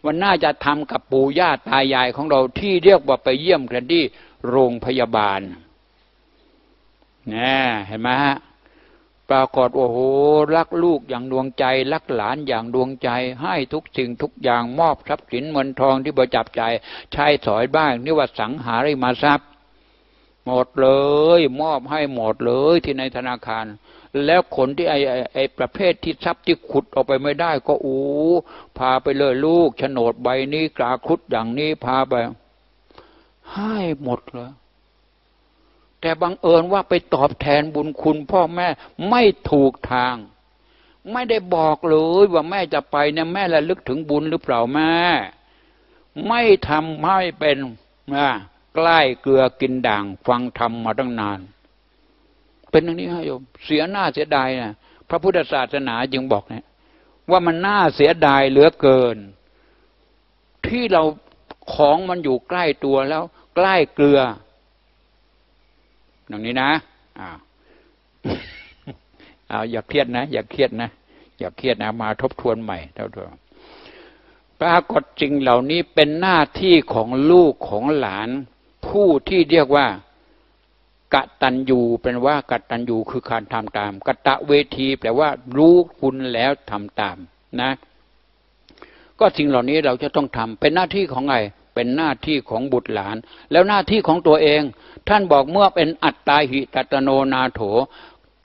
มันน่าจะทำกับปู่ย่าตายายของเราที่เรียกว่าไปเยี่ยมกันที่โรงพยาบาลเนี่ยเห็นไหมฮะปรากฏโอ้โหรักลูกอย่างดวงใจรักหลานอย่างดวงใจให้ทุกสิ่งทุกอย่างมอบทรัพย์สินเงินทองที่บริจาคใจใช้สอยบ้างนี่ว่าสังหาริมทรัพย์หมดเลยมอบให้หมดเลยที่ในธนาคารแล้วคนที่ไอ้ไอ้ประเภทที่ทรัพย์ที่ขุดออกไปไม่ได้ก็อู้พาไปเลยลูกโฉนดใบนี้กราคุดอย่างนี้พาไปให้หมดเลยแต่บังเอิญว่าไปตอบแทนบุญคุณพ่อแม่ไม่ถูกทางไม่ได้บอกเลยว่าแม่จะไปเนี่ยแม่ระลึกถึงบุญหรือเปล่าแม่ไม่ทำให้เป็นนะใกล้เกลือกินด่างฟังธรรมมาตั้งนานเป็นอย่างนี้ฮะโยมเสียหน้าเสียดายนะพระพุทธศาสนาจึงบอกเนี่ยว่ามันน่าเสียดายเหลือเกินที่เราของมันอยู่ใกล้ตัวแล้วใกล้เกลืออย่างนี้นะอ้าวอ้าวอย่าเครียดนะอย่าเครียดนะอย่าเครียดนะมาทบทวนใหม่เท่าเดิม ปรากฏสิ่งเหล่านี้เป็นหน้าที่ของลูกของหลานผู้ที่เรียกว่ากตัญญูเป็นว่ากตัญญูคือการทำตามกตเวทีแปลว่ารู้คุณแล้วทำตามนะก็สิ่งเหล่านี้เราจะต้องทำเป็นหน้าที่ของใครเป็นหน้าที่ของบุตรหลานแล้วหน้าที่ของตัวเองท่านบอกเมื่อเป็นอัตตาหิตัตโนนาโถ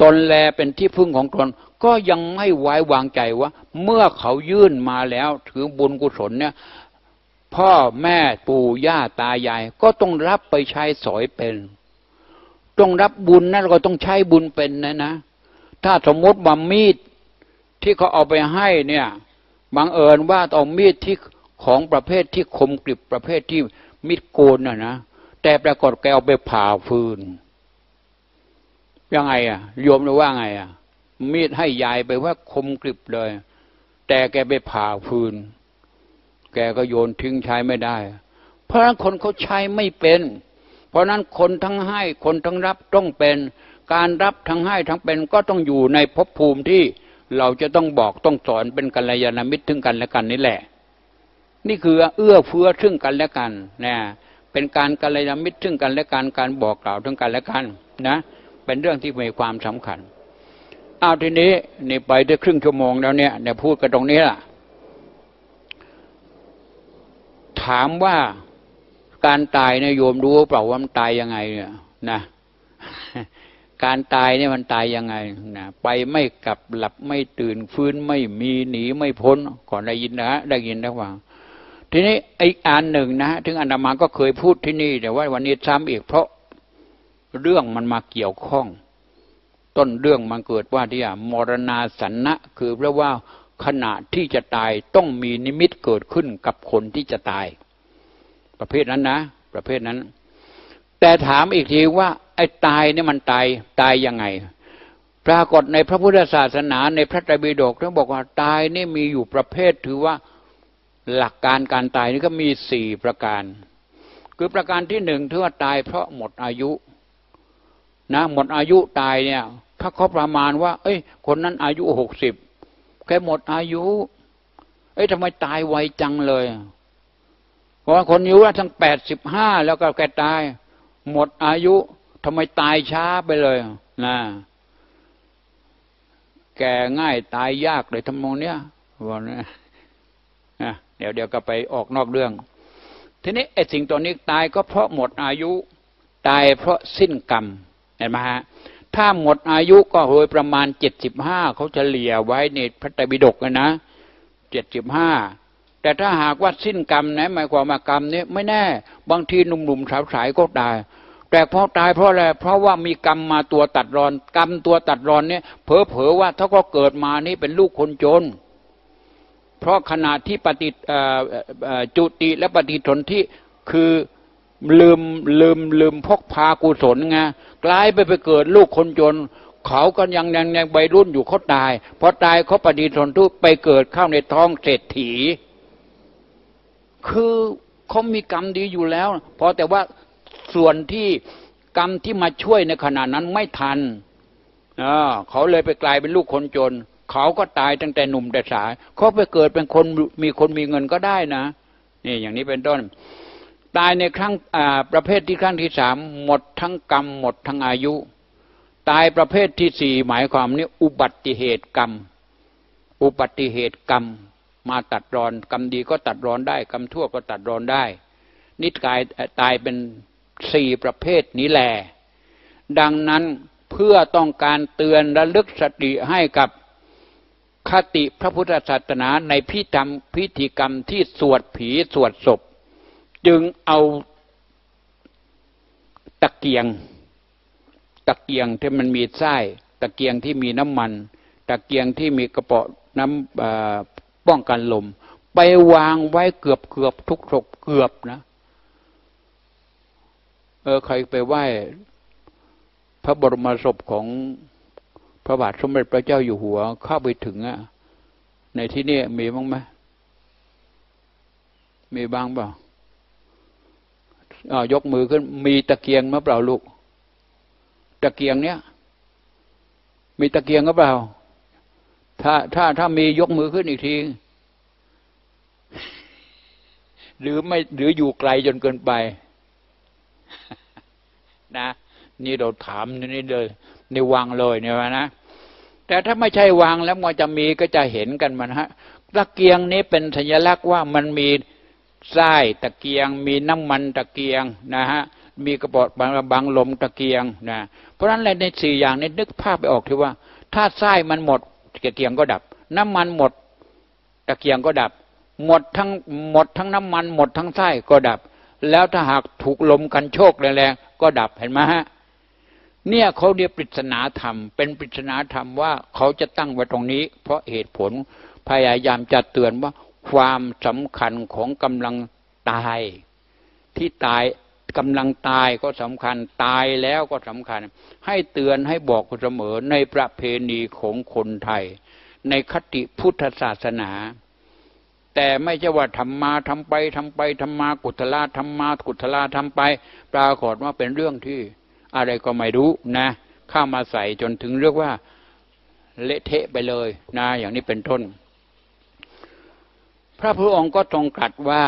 ตนแลเป็นที่พึ่งของตนก็ยังไม่ไว้วางใจว่าเมื่อเขายื่นมาแล้วถือบุญกุศลเนี่ยพ่อแม่ปู่ย่าตายายก็ต้องรับไปใช้สอยเป็นต้องรับบุญนั่นก็ต้องใช้บุญเป็นนะนะถ้าสมมติว่ามีดที่เขาเอาไปให้เนี่ยบังเอิญว่าเอามีดที่ของประเภทที่คมกริบประเภทที่มีดโกนน่ะนะแต่ปรากฏแกเอาไปผ่าฟืนยังไงอ่ะโยมรู้ว่าไงอ่ะมีดให้ยายไปว่าคมกริบเลยแต่แกไปผ่าฟืนแกก็โยนทิ้งใช้ไม่ได้เพราะนั้นคนเขาใช้ไม่เป็นเพราะนั้นคนทั้งให้คนทั้งรับต้องเป็นการรับทั้งให้ทั้งเป็นก็ต้องอยู่ในภพภูมิที่เราจะต้องบอกต้องสอนเป็นกัลยาณมิตรถึงกันและกันนี่แหละนี่คือเอื้อเฟื้อซึ่งกันและกันนะเป็นการกัลยาณมิตรซึ่งกันและกันการบอกกล่าวถึงกันและกันนะเป็นเรื่องที่มีความสำคัญเอาทีนี้นี่ไปได้ครึ่งชั่วโมงแล้วเนี่ยเนี่ยพูดกันตรงนี้ล่ะถามว่าการตายเนี่ยโยมรู้เปล่าว่ามันตายยังไงเนี่ยนะการตายเนี่ยมันตายยังไงนะไปไม่กลับหลับไม่ตื่นฟื้นไม่มีหนีไม่พ้นก่อนได้ยินนะได้ยินนะว่าทีนี้อีกอันหนึ่งนะถึงอาตมาก็เคยพูดที่นี่แต่ว่าวันนี้ซ้ำอีกเพราะเรื่องมันมาเกี่ยวข้องต้นเรื่องมันเกิดว่าที่มรณาสันนะคือเพราะว่าขณะที่จะตายต้องมีนิมิตเกิดขึ้นกับคนที่จะตายประเภทนั้นนะประเภทนั้นแต่ถามอีกทีว่าไอ้ตายเนี่ยมันตายตายยังไงปรากฏในพระพุทธศาสนาในพระไตรปิฎกท่านบอกว่าตายนี่มีอยู่ประเภทถือว่าหลักการการตายนี่ก็มีสี่ประการคือประการที่หนึ่งถือว่าตายเพราะหมดอายุนะหมดอายุตายเนี่ยถ้าเขาประมาณว่าเอ้ยคนนั้นอายุหกสิบแค่หมดอายุเอ้ยทำไมตายไวจังเลยเพราะคนอายุทั้งแปดสิบห้าแล้วก็แกตายหมดอายุทำไมตายช้าไปเลยนะแกง่ายตายยากเลยทำนองเนี้ยวันนี้เดี๋ยวเดี๋ยวก็ไปออกนอกเรื่องทีนี้ไอ้สิ่งตัวนี้ตายก็เพราะหมดอายุตายเพราะสิ้นกรรมเห็นไหมฮะถ้าหมดอายุก็โดยประมาณเจ็ดสิบห้าเขาเฉลี่ยไว้ในพระไตรปิฎกนะเจ็ดสิบห้าแต่ถ้าหากว่าสิ้นกรรมนะหมายความว่ากรรมนี้ไม่แน่บางทีหนุ่มๆสาวๆก็ตายแต่เพราะตายเพราะอะไรเพราะว่ามีกรรมมาตัวตัดรอนกรรมตัวตัดรอนเนี่ยเผลอเผลอว่าถ้าก็เกิดมานี่เป็นลูกคนจนเพราะขณะที่ปฏิจุติและปฏิสนธิคือลืมลืมลืมพกพากุศลไงกลายไปไปเกิดลูกคนจนเขาก็ยังยังยังวัยรุ่นอยู่เขาตายพอตายเขาปฏิสนธิไปเกิดเข้าในท้องเศรษฐีคือเขามีกรรมดีอยู่แล้วพอแต่ว่าส่วนที่กรรมที่มาช่วยในขณะนั้นไม่ทันเขาเลยไปกลายเป็นลูกคนจนเขาก็ตายตั้งแต่หนุ่มแต่สาวเขาไปเกิดเป็นคนมีคนมีเงินก็ได้นะนี่อย่างนี้เป็นต้นตายในครั้งประเภทที่ครั้งที่สามหมดทั้งกรรมหมดทั้งอายุตายประเภทที่สี่หมายความนี้อุบัติเหตุกรรมอุบัติเหตุกรรมมาตัดรอนกรรมดีก็ตัดรอนได้กรรมทั่วก็ตัดรอนได้นิกายตายเป็นสี่ประเภทนี้แหละดังนั้นเพื่อต้องการเตือนระลึกสติให้กับคติพระพุทธศาสนาในพิธีกรรมพิธีกรรมที่สวดผีสวดศพจึงเอาตะเกียงตะเกียงที่มันมีไส้ตะเกียงที่มีน้ำมันตะเกียงที่มีกระป๋อน้ำป้องกันลมไปวางไว้เกือบเกือบทุกศพเกือบนะเออใครไปไหว้พระบรมศพของพระบาทสมเด็จพระเจ้าอยู่หัวเข้าไปถึงอ่ะในที่นี้มีบ้างไหมมีบ้างเปล่าอ๋อยกมือขึ้นมีตะเกียงมั้ยเปล่าลูกตะเกียงเนี้ยมีตะเกียงก็เปล่าถ้าถ้าถ้ามียกมือขึ้นอีกที หรือไม่หรืออยู่ไกลจนเกินไปนะนี่เราถามนี่เลยนี่วางเลยเนี่ยวะนะแต่ถ้าไม่ใช่วางแล้วมันจะมีก็จะเห็นกันมันฮะตะเกียงนี้เป็นสัญลักษณ์ว่ามันมีทรายตะเกียงมีน้ำมันตะเกียงนะฮะมีกระบอกบังลมตะเกียงนะเพราะฉะนั้นในสี่อย่างนี้นึกภาพไปออกที่ว่าถ้าทรายมันหมดตะเกียงก็ดับน้ำมันหมดตะเกียงก็ดับหมดทั้งหมดทั้งน้ำมันหมดทั้งทรายก็ดับแล้วถ้าหากถูกลมกันโชกแรงๆก็ดับเห็นไหมฮะเนี่ยเขาเรียกปริศนาธรรมเป็นปริศนาธรรมว่าเขาจะตั้งไว้ตรงนี้เพราะเหตุผลพยายามจะเตือนว่าความสำคัญของกำลังตายที่ตายกำลังตายก็สำคัญตายแล้วก็สำคัญให้เตือนให้บอกเสมอในประเพณีของคนไทยในคติพุทธศาสนาแต่ไม่ใช่ว่าทำมาทำไปทำไปทำมากุศลาทำมากุศลาทำไปปรากฏว่าเป็นเรื่องที่อะไรก็ไม่รู้นะเข้ามาใส่จนถึงเรียกว่าเละเทะไปเลยนะอย่างนี้เป็นต้นพระพุทธองค์ก็ทรงตรัสว่า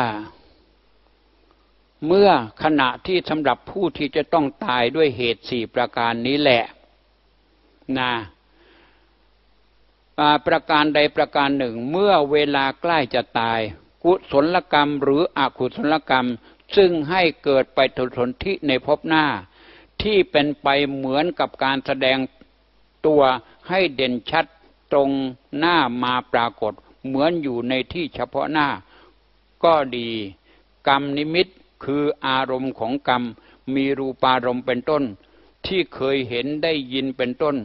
เมื่อขณะที่สำหรับผู้ที่จะต้องตายด้วยเหตุสี่ประการนี้แหละนะประการใดประการหนึ่งเมื่อเวลาใกล้จะตายกุศลกรรมหรืออกุศลกรรมซึ่งให้เกิดไปทุสนธิในภพหน้าที่เป็นไปเหมือนกับการแสดงตัวให้เด่นชัดตรงหน้ามาปรากฏเหมือนอยู่ในที่เฉพาะหน้าก็ดีกรรมนิมิตคืออารมณ์ของกรรมมีรูปารมณ์เป็นต้นที่เคยเห็นได้ยินเป็นต้น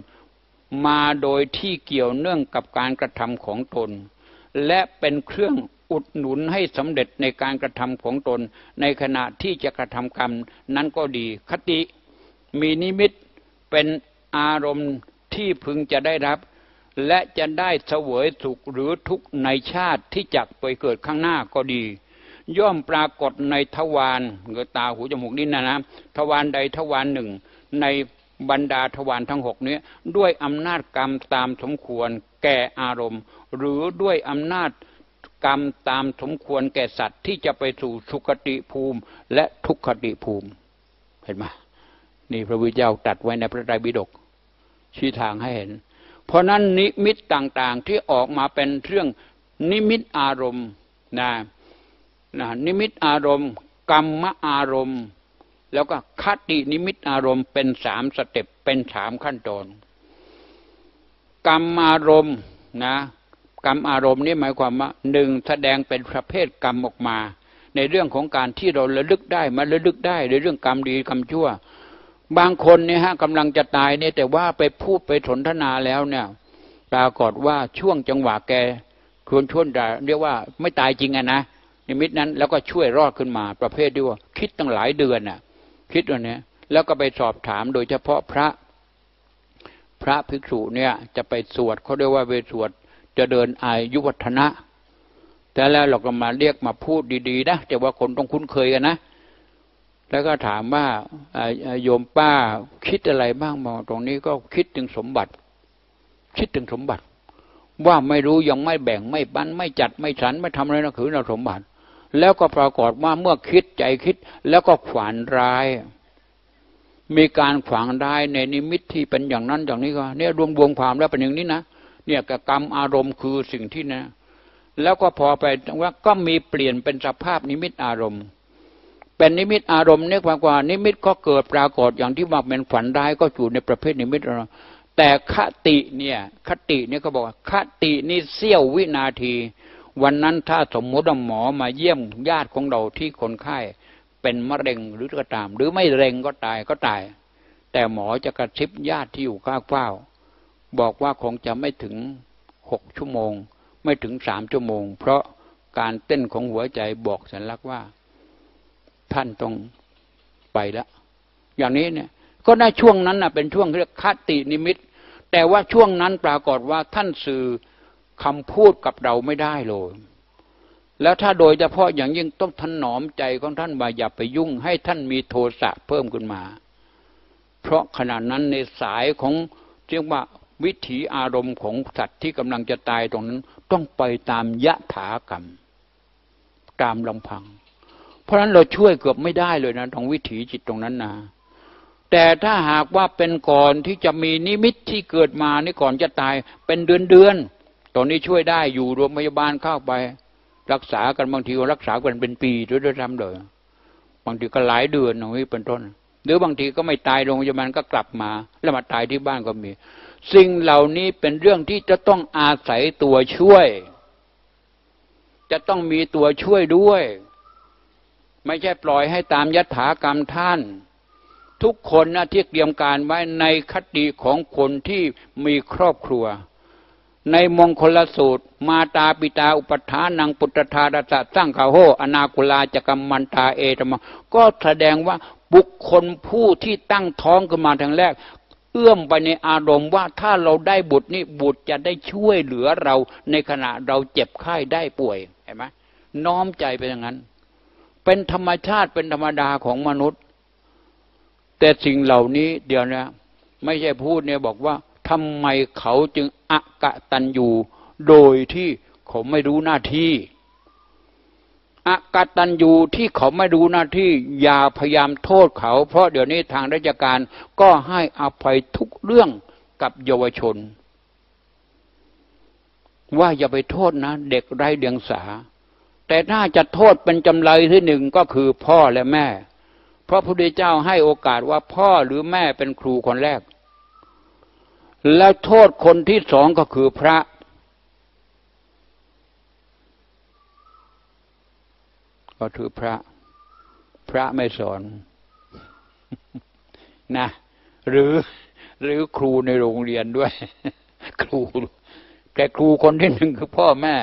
มาโดยที่เกี่ยวเนื่องกับการกระทำของตนและเป็นเครื่องอุดหนุนให้สำเร็จในการกระทำของตนในขณะที่จะกระทำกรรมนั้นก็ดีคติมีนิมิตเป็นอารมณ์ที่พึงจะได้รับและจะได้เสวยสุขหรือทุกข์ในชาติที่จะไปเกิดข้างหน้าก็ดีย่อมปรากฏในทวารหรือตาหูจมูกลิ้นนะนะทวารใดทวารหนึ่งในบรรดาทวารทั้งหกนี้ด้วยอำนาจกรรมตามสมควรแก่อารมณ์หรือด้วยอำนาจกรรมตามสมควรแก่สัตว์ที่จะไปสู่สุคติภูมิและทุกขติภูมิเห็นไหมนี่พระพุทธเจ้าตรัสไว้ในพระไตรปิฎกชี้ทางให้เห็นเพราะนั้นนิมิตต่างๆที่ออกมาเป็นเรื่องนิมิตอารมณ์นะนะนิมิตอารมณ์กรรมอารมณ์แล้วก็คตินิมิตอารมณ์เป็นสามสเต็ปเป็นสามขั้นตอนกรรมอารมณ์นะกรรมอารมณ์นี่หมายความว่าหนึ่งแสดงเป็นประเภทกรรมออกมาในเรื่องของการที่เราระลึกได้มาระลึกได้ในเรื่องกรรมดีกรรมชั่วบางคนเนี่ยฮะกำลังจะตายเนี่ยแต่ว่าไปพูดไปสนทนาแล้วเนี่ยปรากฏว่าช่วงจังหวะแกควรช่วยเรียกว่าไม่ตายจริงอะนะนิมิตนั้นแล้วก็ช่วยรอดขึ้นมาประเภทที่ว่าคิดตั้งหลายเดือนน่ะคิดวันนี้แล้วก็ไปสอบถามโดยเฉพาะพระพระภิกษุเนี่ยจะไปสวดเขาเรียกว่าไปสวดจะเดินอายุวัฒนะแต่แล้วเราก็มาเรียกมาพูดดีๆนะแต่ว่าคนต้องคุ้นเคยกันนะแล้วก็ถามว่าโยมป้าคิดอะไรบ้างมองตรงนี้ก็คิดถึงสมบัติคิดถึงสมบัติว่าไม่รู้ยังไม่แบ่งไม่บันไม่จัดไม่ฉันไม่ทำอะไรนะคือเราสมบัติแล้วก็ปรากฏว่าเมื่อคิดใจคิดแล้วก็ขวานร้ายมีการขวางร้ายในนิมิตที่เป็นอย่างนั้นอย่างนี้ก็เนี่ยรวมรวมความแล้วเป็นอย่างนี้นะเนี่ยกรรมอารมณ์คือสิ่งที่นะแล้วก็พอไปว่าก็มีเปลี่ยนเป็นสภาพนิมิตอารมณ์เป็นนิมิตอารมณ์เนี่ยกว่านิมิตก็เกิดปรากฏอย่างที่ว่าเป็นฝันร้ายก็อยู่ในประเภทนิมิตแต่คติเนี่ยคติเนี่ยก็บอกว่าคตินี่เสี้ยววินาทีวันนั้นถ้าสมมติหมอมาเยี่ยมญาติของเราที่คนไข้เป็นมะเร็งหรือก็ตามหรือไม่เร็งก็ตายก็ตายแต่หมอจะกระซิบญาติที่อยู่ข้างเฝ้าบอกว่าคงจะไม่ถึงหกชั่วโมงไม่ถึงสามชั่วโมงเพราะการเต้นของหัวใจบอกสัญลักษณ์ว่าท่านต้องไปแล้วอย่างนี้เนี่ยก็ในช่วงนั้นนะเป็นช่วงเรียกคตินิมิตแต่ว่าช่วงนั้นปรากฏว่าท่านสื่อคำพูดกับเราไม่ได้เลยแล้วถ้าโดยเฉพาะอย่างยิ่งต้องถนอมใจของท่านว่าอย่าไปยุ่งให้ท่านมีโทสะเพิ่มขึ้นมาเพราะขณะนั้นในสายของเรียกว่าวิถีอารมณ์ของสัตว์ที่กำลังจะตายตรงนั้นต้องไปตามยถากรรมตามลำพัง เพราะฉะนั้นเราช่วยเกือบไม่ได้เลยนะตรงวิถีจิตตรงนั้นนะแต่ถ้าหากว่าเป็นก่อนที่จะมีนิมิตที่เกิดมานี่ก่อนจะตายเป็นเดือนเดือนตอนนี้ช่วยได้อยู่โรงพยาบาลเข้าไปรักษากันบางทีรักษากันเป็นปีด้วยด้วยซ้ำเลยบางทีก็หลายเดือนอย่างนี้เป็นต้นหรือบางทีก็ไม่ตายโรงพยาบาลก็กลับมาแล้วมาตายที่บ้านก็มีสิ่งเหล่านี้เป็นเรื่องที่จะต้องอาศัยตัวช่วยจะต้องมีตัวช่วยด้วยไม่ใช่ปล่อยให้ตามยถากรรมท่านทุกคนนะที่เตรียมการไว้ในคติของคนที่มีครอบครัวในมงคลสูตรมาตาปิตาอุปทานังปุตตทารัสสร้างขาโหอนาคุลาจกัมมันตาเอตมะก็แสดงว่าบุคคลผู้ที่ตั้งท้องขึ้นมาทางแรกเอื้อมไปในอารมณ์ว่าถ้าเราได้บุตรนี่บุตรจะได้ช่วยเหลือเราในขณะเราเจ็บไข้ได้ป่วยเห็นไหมน้อมใจไปอย่างนั้นเป็นธรรมชาติเป็นธรรมดาของมนุษย์แต่สิ่งเหล่านี้เดี๋ยวนะไม่ใช่พูดเนี่ยบอกว่าทำไมเขาจึงอกตัญญูโดยที่เขาไม่รู้หน้าที่อกตัญญูที่เขาไม่รู้หน้าที่อย่าพยายามโทษเขาเพราะเดี๋ยวนี้ทางราชการก็ให้อภัยทุกเรื่องกับเยาวชนว่าอย่าไปโทษนะเด็กไร้เดียงสาแต่น่าจะโทษเป็นจำเลยที่หนึ่งก็คือพ่อและแม่เพราะพระพุทธเจ้าให้โอกาสว่าพ่อหรือแม่เป็นครูคนแรกแล้วโทษคนที่สองก็คือพระก็ถือพระพระไม่สอนนะหรือหรือครูในโรงเรียนด้วยครูแต่ครูคนที่หนึ่งคือพ่อแม่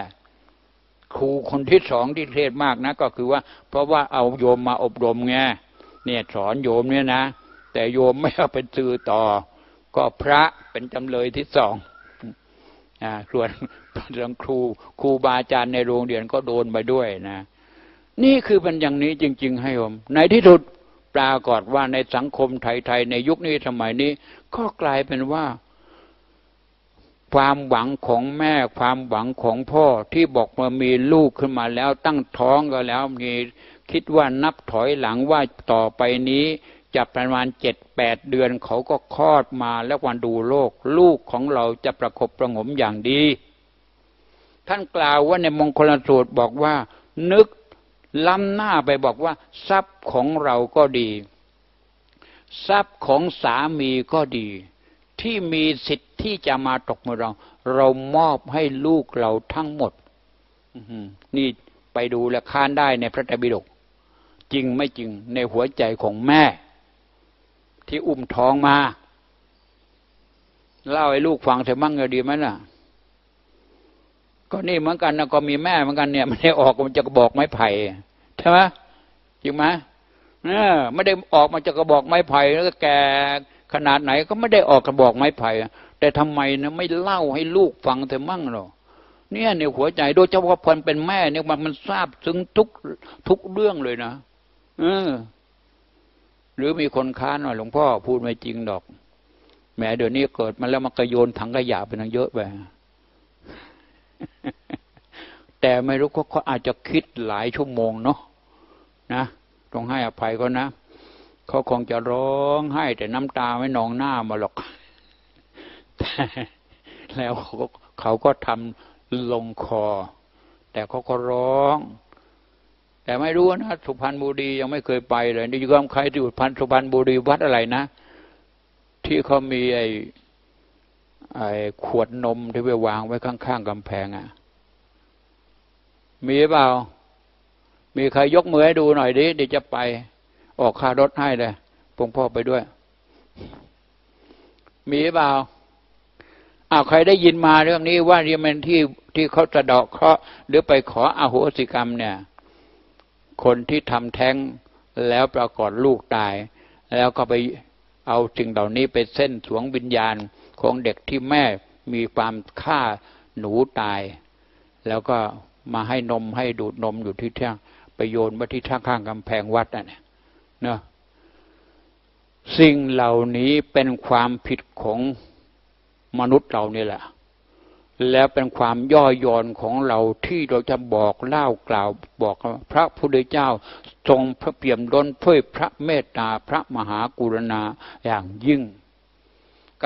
ครูคนที่สองที่เทศมากนะก็คือว่าเพราะว่าเอาโยมมาอบรมไงเนี่ยสอนโยมเนี่ยนะแต่โยมไม่เอาเป็นสื่อต่อก็พระเป็นจำเลยที่สองอ่าส่วนเรื่องครูครูบาอาจารย์ในโรงเรียนก็โดนไปด้วยนะนี่คือเป็นอย่างนี้จริงๆให้ผมในที่สุดปรากฏว่าในสังคมไทยๆในยุคนี้สมัยนี้ก็กลายเป็นว่าความหวังของแม่ความหวังของพ่อที่บอกว่ามีลูกขึ้นมาแล้วตั้งท้องก็แล้วมีคิดว่านับถอยหลังว่าต่อไปนี้จะประมาณเจ็ดแปดเดือนเขาก็คลอดมาแล้ววันดูโลกลูกของเราจะประคบประงมอย่างดีท่านกล่าวว่าในมงคลสูตรบอกว่านึกล้ำหน้าไปบอกว่าทรัพย์ของเราก็ดีทรัพย์ของสามีก็ดีที่มีสิทธิ์ที่จะมาตกมือเราเรามอบให้ลูกเราทั้งหมดนี่ไปดูและค้านได้ในพระไตรปิฎกจริงไม่จริงในหัวใจของแม่ที่อุ้มท้องมาเล่าให้ลูกฟังเสียมั่งจะดีไหมล่ะก็นี่เหมือนกันนะก็มีแม่เหมือนกันเนี่ยไม่ได้ออกมันจะกระบอกไม้ไผ่ใช่ไหมจริงไหมเออไม่ได้ออกมันจะกระบอกไม้ไผ่แล้วก็แกขนาดไหนก็ไม่ได้ออกกระบอกไม้ไผ่แต่ทำไมนะไม่เล่าให้ลูกฟังเสียมั่งหรอเนี่ยในหัวใจโดยเฉพาะคนเป็นแม่เนี่ยมันมันทราบซึ้งทุกทุกเรื่องเลยนะเออหรือมีคนค้านว่าหลวงพ่อพูดไม่จริงดอกแหมเดี๋ยวนี้เกิดมาแล้วมันก็โยนถังขยะไปทั้งเยอะไปแต่ไม่รู้เขาอาจจะคิดหลายชั่วโมงเนาะนะต้องให้อภัยเขานะเขาคงจะร้องไห้แต่น้ำตาไม่นองหน้ามาหรอกแล้วเขาก็ทำลงคอแต่เขาก็ร้องแต่ไม่รู้นะสุพรรณบุรียังไม่เคยไปเลยนี่ก็ใครที่อยู่พันสุพรรณบุรีวัดอะไรนะที่เขามีไอ้ไอ้ขวดนมที่ไปวางไว้ข้างๆกำแพงอ่ะมีเปล่ามีใครยกมือให้ดูหน่อยดิเดี๋ยวจะไปออกค่ารถให้เลยพงพ่อไปด้วยมีเปล่าอ้าวใครได้ยินมาเรื่องนี้ว่าเรียนที่ที่เขาสะเดาะเคราะห์หรือไปขออโหสิกรรมเนี่ยคนที่ทำแท้งแล้วปรากฏลูกตายแล้วก็ไปเอาสิ่งเหล่านี้ไปเส้นสวงวิญญาณของเด็กที่แม่มีความฆ่าหนูตายแล้วก็มาให้นมให้ดูดนมอยู่ที่เที่ยงไปโยนไว้ที่ข้างๆกำแพงวัดนั่นเนาะสิ่งเหล่านี้เป็นความผิดของมนุษย์เรานี่แหละ แล้วเป็นความย่อหย่อนของเราที่เราจะบอกเล่ากล่าวบอกพระพุทธเจ้าทรงพระเปี่ยมล้นด้วยพระเมตตาพระมหากรุณาอย่างยิ่ง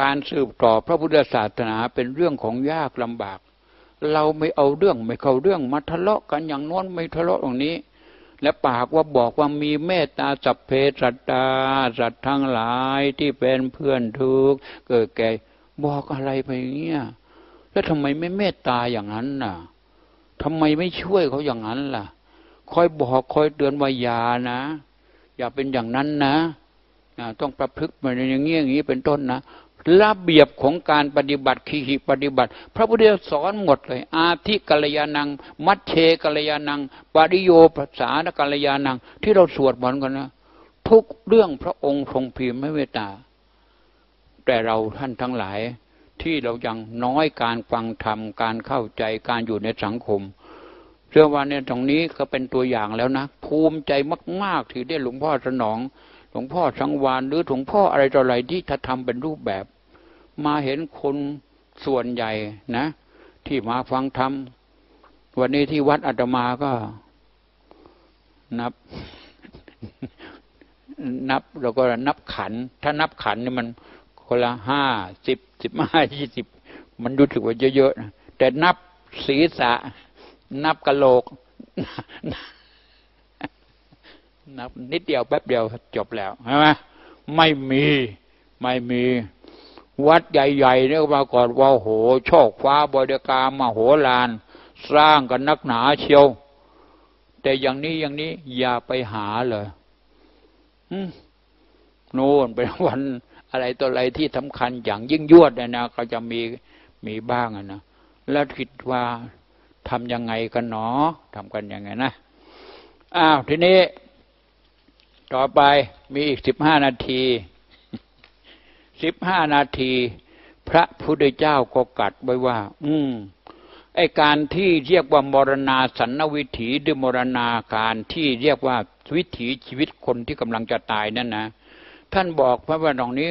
การสืบต่อพระพุทธศาสนาเป็นเรื่องของยากลำบากเราไม่เอาเรื่องไม่เข้าเรื่องมาทะเลาะกันอย่างโน้นไม่ทะเลาะอย่างนี้และปากว่าบอกว่ามีเมตตาสัพเพสัตตาสัตว์ทั้งหลายที่เป็นเพื่อนทุกข์เกิดแก่บอกอะไรไปเงี้ยแล้วทำไมไม่เมตตาอย่างนั้นน่ะทำไมไม่ช่วยเขาอย่างนั้นล่ะคอยบอกคอยเตือนว่าอย่านะอย่าเป็นอย่างนั้นนะต้องประพฤติมาอย่างนี้อย่างนี้เป็นต้นนะระเบียบของการปฏิบัติขีหิปฏิบัติพระพุทธเจ้าสอนหมดเลยอาทิกัลยาณังมัชเชกัลยาณังปริโยภาษานกัลยาณังที่เราสวดมนต์กันนะทุกเรื่องพระองค์ทรงพิมพ์ให้เมตตาแต่เราท่านทั้งหลายที่เรายังน้อยการฟังธรรมการเข้าใจการอยู่ในสังคมเรื่องวันนี้ตรงนี้ก็เป็นตัวอย่างแล้วนะภูมิใจมากๆที่ได้หลวงพ่อสนองหลวงพ่อสังวานหรือหลวงพ่ออะไรต่ออะไรที่จะทำเป็นรูปแบบมาเห็นคนส่วนใหญ่นะที่มาฟังธรรมวันนี้ที่วัดอาตมาก็นับ นับแล้วก็นับขันถ้านับขันนี่มันคนละห้าสิบสิบห้ายี่สิบมันดูถือว่าเยอะๆนะแต่นับศีรษะนับกะโหลกนับนิดเดียวแป๊บเดียวจบแล้วใช่ไหมไม่มีไม่มีวัดใหญ่ๆเนี่ยมาก่อนว่าโหโชคฟ้าบริการมโหฬารสร้างกันนักหนาเชียวแต่อย่างนี้อย่างนี้อย่าไปหาเลยโน่นเป็นวันอะไรตัวอะไรที่สำคัญอย่างยิ่งยวดนะนะเขาจะมีมีบ้างนะแล้วคิดว่าทำยังไงกันเนาะทำกันยังไงนะอ้าวทีนี้ต่อไปมีอีกสิบห้านาทีสิบห้านาทีพระพุทธเจ้าก็กัดไว้ว่าอืมไอการที่เรียกว่ามรณาสันนวิถีหรือมรณาการที่เรียกว่าวิถีชีวิตคนที่กำลังจะตายนั่นนะท่านบอกพระว่าตรงนี้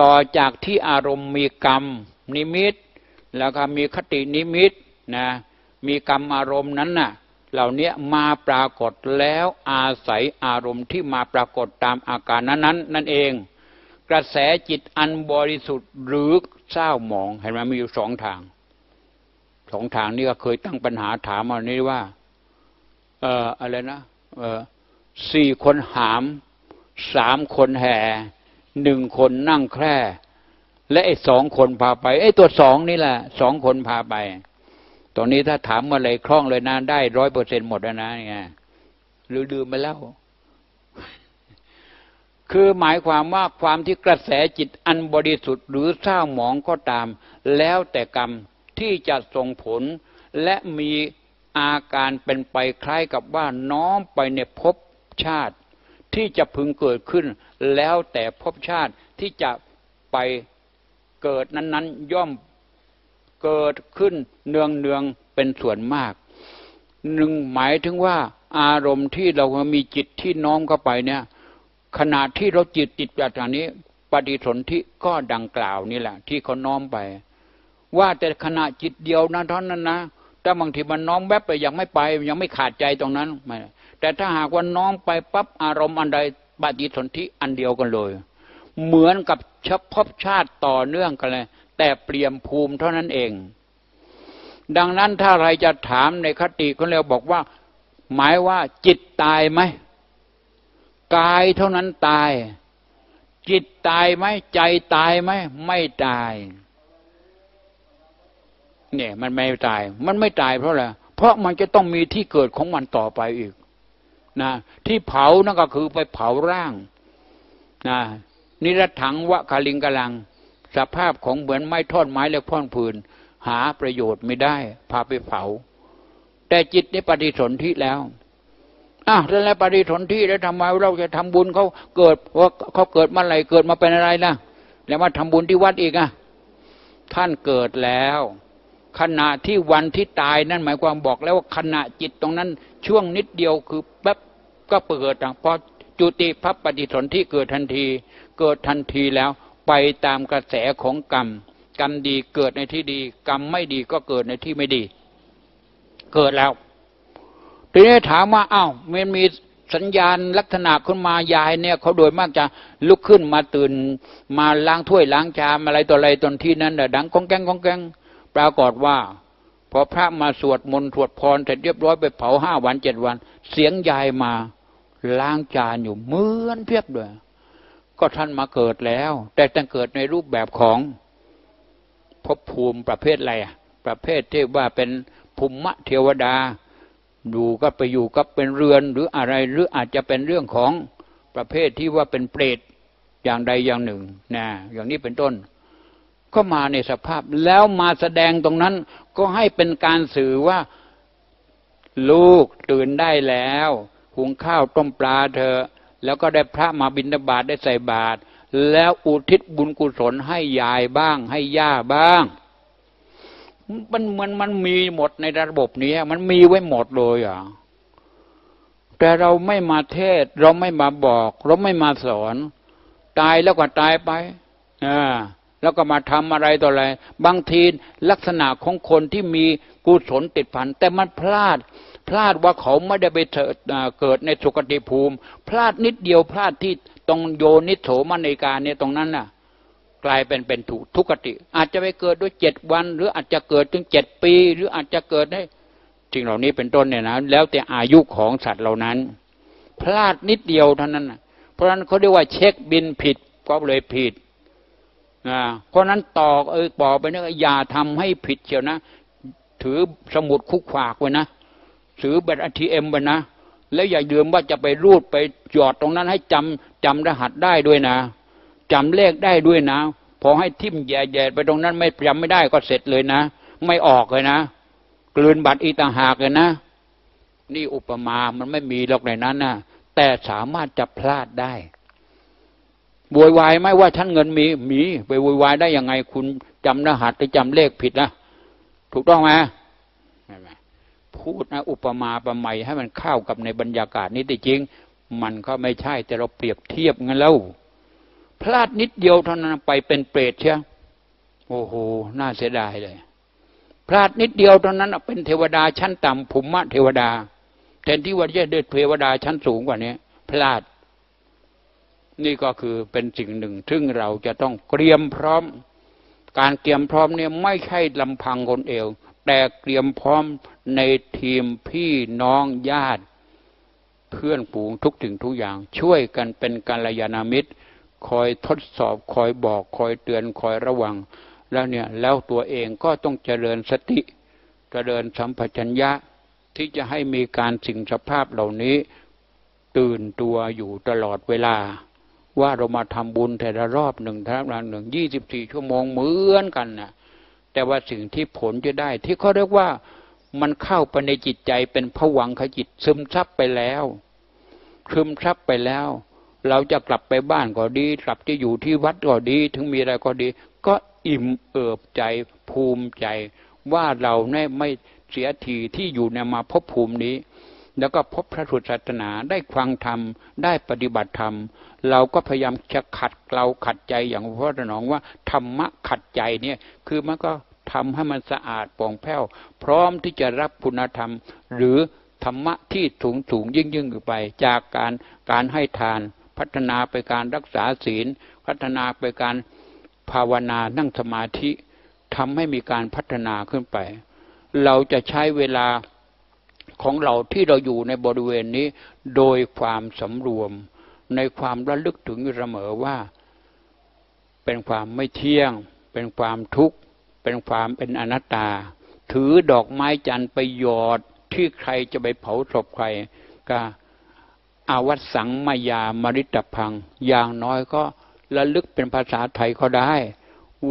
ต่อจากที่อารมณ์มีกรรมนิมิตแล้วก็มีคตินิมิตนะมีกรรมอารมณ์นั้นน่ะเหล่านี้มาปรากฏแล้วอาศัยอารมณ์ที่มาปรากฏตามอาการนั้นๆนั่นเองกระแสจิตอันบริสุทธิ์หรือเศร้าหมองเห็นไหมมีอยู่สองทางสองทางนี่ก็เคยตั้งปัญหาถามมานี้ว่าเอ่ออะไรนะเอ่อสี่คนหามสามคนแห่หนึ่งคนนั่งแคร่และไอ้สองคนพาไปไอ้ตัวสองนี่แหละสองคนพาไปตอนนี้ถ้าถามมาเลยคล่องเลยนะได้ร้อยเปอร์เซ็นต์หมดแล้วนะไงหรือลืมไปแล้วคือหมายความว่าความที่กระแสจิตอันบริสุทธิ์หรือเศร้าหมองก็ตามแล้วแต่กรรมที่จะส่งผลและมีอาการเป็นไปคล้ายกับว่าน้อมไปในภพชาติที่จะพึงเกิดขึ้นแล้วแต่ภพชาติที่จะไปเกิดนั้นๆย่อมเกิดขึ้นเนืองเนืองเป็นส่วนมากหนึ่งหมายถึงว่าอารมณ์ที่เรามีจิตที่น้อมเข้าไปเนี่ยขณะที่เราจิตติดแบบนี้ปฏิสนธิก็ดังกล่าวนี่แหละที่เขาน้อมไปว่าแต่ขณะจิตเดียวนั้นเท่านั้นนะแต่บางทีมันน้อมแวบไปยังไม่ไปยังไม่ขาดใจตรงนั้นแต่ถ้าหากว่าน้อมไปปั๊บอารมณ์อันใดปฏิสนธิอันเดียวกันเลยเหมือนกับชภพชาติต่อเนื่องกันเลยแต่เปลี่ยนภูมิเท่านั้นเองดังนั้นถ้าใครจะถามในคติคนเราบอกว่าหมายว่าจิตตายไหมกายเท่านั้นตายจิตตายไหมใจตายไหมไม่ตายเนี่ยมันไม่ตายมันไม่ตายเพราะอะไรเพราะมันจะต้องมีที่เกิดของมันต่อไปอีกนะที่เผานั่นก็คือไปเผาร่างนะนิรัตถังวะคาลิงกะลังสภาพของเหมือนไม้ท่อนไม้และพ่อนพืนหาประโยชน์ไม่ได้พาไปเผาแต่จิตนี่ปฏิสนธิแล้วอ้าวแล้วปฏิสนธิแล้วทำไมเราจะทำบุญเขาเกิดว่าเขาเกิดมาอะไรเกิดมาเป็นอะไรนะแล้วมาทำบุญที่วัดอีกอ่ะท่านเกิดแล้วขณะที่วันที่ตายนั่นหมายความบอกแล้วว่าขณะจิตตรงนั้นช่วงนิดเดียวคือแป๊บก็เกิดต่างพอจุติพับปฏิสนธิเกิดทันทีเกิดทันทีแล้วไปตามกระแสของกรรม รมดีเกิดในที่ดีกรรมไม่ดีก็เกิดในที่ไม่ดีเกิดแล้วทีนี้ถามว่าอ้าวมันมีสัญญาณลักษณะขึ้นมายายเนี่ยเขาโดยมากจะลุกขึ้นมาตื่นมาล้างถ้วยล้างชามอะไรต่ออะไรตอนที่นั้นน่ะดังก้องแก้งก้องแก้งปรากฏว่าพอพระมาสวดมนต์สวดพรเสร็จเรียบร้อยไปเผาห้าวันเจ็ดวันเสียงยายมาล้างจานอยู่เหมือนเพียบเลยก็ท่านมาเกิดแล้วแต่ท่านเกิดในรูปแบบของภพภูมิประเภทอะไรอ่ะประเภทที่ว่าเป็นภูมิเทวดาดูก็ไปอยู่ก็เป็นเรือนหรืออะไรหรืออาจจะเป็นเรื่องของประเภทที่ว่าเป็นเปรตอย่างใดอย่างหนึ่งนะอย่างนี้เป็นต้นก็มาในสภาพแล้วมาแสดงตรงนั้นก็ให้เป็นการสื่อว่าลูกตื่นได้แล้วหุงข้าวต้มปลาเธอแล้วก็ได้พระมาบิณฑบาตได้ใส่บาตรแล้วอุทิศบุญกุศลให้ยายบ้างให้ย่าบ้างมันมันมันมีหมดในระบบนี้มันมีไว้หมดเลยอ่ะแต่เราไม่มาเทศเราไม่มาบอกเราไม่มาสอนตายแล้วก็ตายไปอ่าแล้วก็มาทำอะไรต่ออะไรบางทีลักษณะของคนที่มีกุศลติดพันแต่มันพลาดพลาดว่าเขาไม่ได้ไปเกิดในสุคติภูมิพลาดนิดเดียวพลาดที่ตรงโยนิโสมนสิการเนี่ยตรงนั้นน่ะกลายเป็นเป็นถูกทุกขติอาจจะไปเกิดด้วยเจ็ดวันหรืออาจจะเกิดถึงเจ็ดปีหรืออาจจะเกิดได้สิ่งเหล่านี้เป็นต้นเนี่ยนะแล้วแต่อายุของสัตว์เหล่านั้นพลาดนิดเดียวเท่านั้นนะเพราะฉะนั้นเขาเรียกว่าเช็คบินผิดก็เลยผิดนะเพราะฉะนั้นต่อเออบอกไปเนี่ยอย่าทำให้ผิดเชียวนะถือสมุดคุกขวากไว้นะถือบัตร เอ ที เอ็ม ไว้นะแล้วอย่าลืมว่าจะไปรูดไปหยอดตรงนั้นให้จำจำรหัสได้ด้วยนะจำเลขได้ด้วยนะพอให้ทิ่มแย่ๆไปตรงนั้นไม่จำไม่ได้ก็เสร็จเลยนะไม่ออกเลยนะกลืนบัตรอีต่างหากเลยนะนี่อุปมามันไม่มีหรอกในนั้นนะแต่สามารถจะพลาดได้โวยวายไหมว่าฉันเงินมีมีไปโวยวายได้ยังไงคุณจำรหัสหรือจำเลขผิดนะถูกต้องไหมพูดนะอุปมาประไมให้มันเข้ากับในบรรยากาศนี้แต่จริงมันก็ไม่ใช่แต่เราเปรียบเทียบงั้นแล้วพลาดนิดเดียวเท่านั้นไปเป็นเปรตเชียวโอ้โหน่าเสียดายเลยพลาดนิดเดียวเท่านั้นเป็นเทวดาชั้นต่ำภุมมะเทวดาแทนที่ว่าจะได้เทวดาชั้นสูงกว่านี้พลาดนี่ก็คือเป็นสิ่งหนึ่งซึ่งเราจะต้องเตรียมพร้อมการเตรียมพร้อมเนี่ยไม่ใช่ลำพังคนเดียวแต่เตรียมพร้อมในทีมพี่น้องญาติเพื่อนฝูงทุกสิ่งทุกอย่างช่วยกันเป็นกัลยาณมิตรคอยทดสอบคอยบอกคอยเตือนคอยระวังแล้วเนี่ยแล้วตัวเองก็ต้องเจริญสติเจริญสัมปชัญญะที่จะให้มีการสิ่งสภาพเหล่านี้ตื่นตัวอยู่ตลอดเวลาว่าเรามาทำบุญแต่ละรอบหนึ่งแต่ละวันหนึ่งยี่สิบสี่ชั่วโมงเหมือนกันนะแต่ว่าสิ่งที่ผลจะได้ที่เขาเรียกว่ามันเข้าไปในจิตใจเป็นผวังขจิตซึมซับไปแล้วซึมซับไปแล้วเราจะกลับไปบ้านก็ดีกลับจะอยู่ที่วัดก็ดีถึงมีอะไรก็ดีก็อิ่มเอิบใจภูมิใจว่าเราเนี่ยไม่เสียทีที่อยู่ในมาพบภูมินี้แล้วก็พบพระพุทธศาสนาได้ฟังธรรมได้ปฏิบัติธรรมเราก็พยายามจะขัดเกลาขัดใจอย่างพ่อถนอมว่าธรรมะขัดใจเนี่ยคือมันก็ทำให้มันสะอาดป่องแผ้วพร้อมที่จะรับคุณธรรมหรือธรรมะที่สูงสูงยิ่งยิ่งขึ้นไปจากการการให้ทานพัฒนาไปการรักษาศีลพัฒนาไปการภาวนานั่งสมาธิทำให้มีการพัฒนาขึ้นไปเราจะใช้เวลาของเราที่เราอยู่ในบริเวณนี้โดยความสำรวมในความระลึกถึงเสมอว่าเป็นความไม่เที่ยงเป็นความทุกข์เป็นความเป็นอนัตตาถือดอกไม้จันทร์ไปหยอดที่ใครจะไปเผาศพใครก็อาวัสสังมายามริตพังอย่างน้อยก็ระลึกเป็นภาษาไทยก็ได้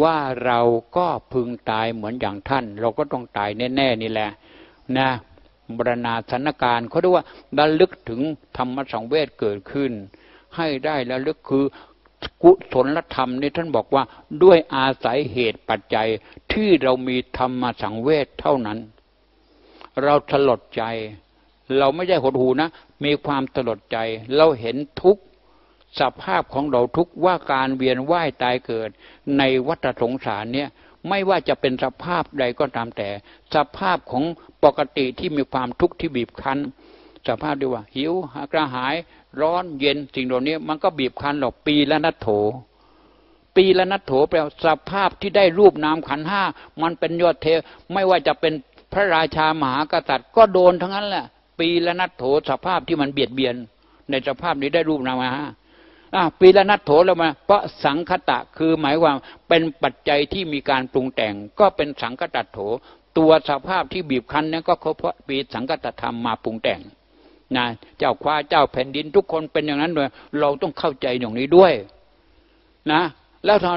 ว่าเราก็พึงตายเหมือนอย่างท่านเราก็ต้องตายแน่ๆนี่แหละนะบรรณาสถานการณ์เขาเรียกว่าระลึกถึงธรรมสังเวชเกิดขึ้นให้ได้ระลึกคือกุศลธรรมนี่ท่านบอกว่าด้วยอาศัยเหตุปัจจัยที่เรามีธรรมสังเวชเท่านั้นเราสลดใจเราไม่ใช่หดหูนะมีความสลดใจเราเห็นทุกสภาพของเราทุกว่าการเวียนว่ายตายเกิดในวัฏสงสารเนี่ย ไม่ว่าจะเป็นสภาพใดก็ตามแต่สภาพของปกติที่มีความทุกข์ที่บีบคั้นสภาพดีว่าหิวกระหายร้อนเย็นสิ่งเหล่านี้มันก็บีบคั้นหรอกปีละนัตโถปีละนัตโถแปลว่าสภาพที่ได้รูปนามขันธ์ห้ามันเป็นยอดเทพไม่ว่าจะเป็นพระราชามหากษัตริย์ก็โดนทั้งนั้นแหละปีละนัตโถสภาพที่มันเบียดเบียนในสภาพนี้ได้รูปนามห้าปีละนัตโถแล้วมาเพราะสังคตะคือหมายว่าเป็นปัจจัยที่มีการปรุงแต่งก็เป็นสังคตะโถตัวสภาพที่บีบคั้นนั้นก็เพราะปีสังคตะธรรมมาปรุงแต่งนะเจ้าคว้าเจ้าแผ่นดินทุกคนเป็นอย่างนั้นเลยเราต้องเข้าใจอย่างนี้ด้วยนะแล้วถ้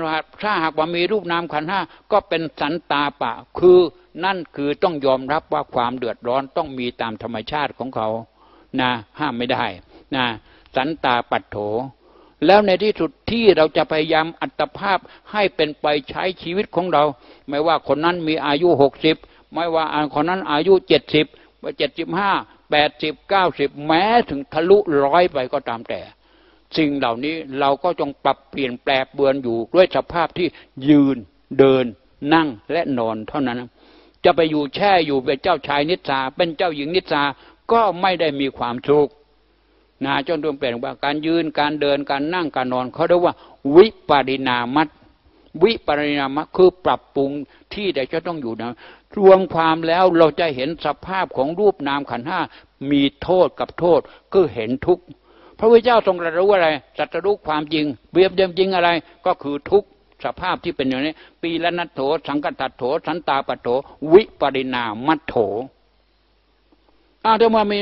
าหากว่ามีรูปนามขันธ์ห้าก็เป็นสันตาปะคือนั่นคือต้องยอมรับว่าความเดือดร้อนต้องมีตามธรรมชาติของเขานะห้ามไม่ได้นะสันตาปัฏโถแล้วในที่สุดที่เราจะพยายามอัตภาพให้เป็นไปใช้ชีวิตของเราไม่ว่าคนนั้นมีอายุหกสิบไม่ว่าคนนั้นอายุเจ็ดสิบเจ็ดสิบห้าแปดสิบเก้าสิบแม้ถึงทะลุร้อยไปก็ตามแต่สิ่งเหล่านี้เราก็จงปรับเปลี่ยนแปลเปลี่ยนอยู่ด้วยสภาพที่ยืนเดินนั่งและนอนเท่านั้นจะไปอยู่แช่อยู่เป็นเจ้าชายนิทราเป็นเจ้าหญิงนิทราก็ไม่ได้มีความสุขนะจนรวมเปลี่ยนว่าการยืนการเดินการนั่งการนอนเขาเรียกว่าวิปริณามัตวิปริณามัตคือปรับปรุงที่ใดจะต้องอยู่นะรวมความแล้วเราจะเห็นสภาพของรูปนามขันธ์ห้ามีโทษกับโทษคือเห็นทุกข์พระพุทธเจ้าทรงตรัสรู้อะไรตรัสรู้ความจริงเบียดเบียนจริงอะไรก็คือทุกข์สภาพที่เป็นอย่างนี้ปีละนัตโถสังคตัตโถสันตาปโถวิปริณามัตโถอ้าวถ้ามันมี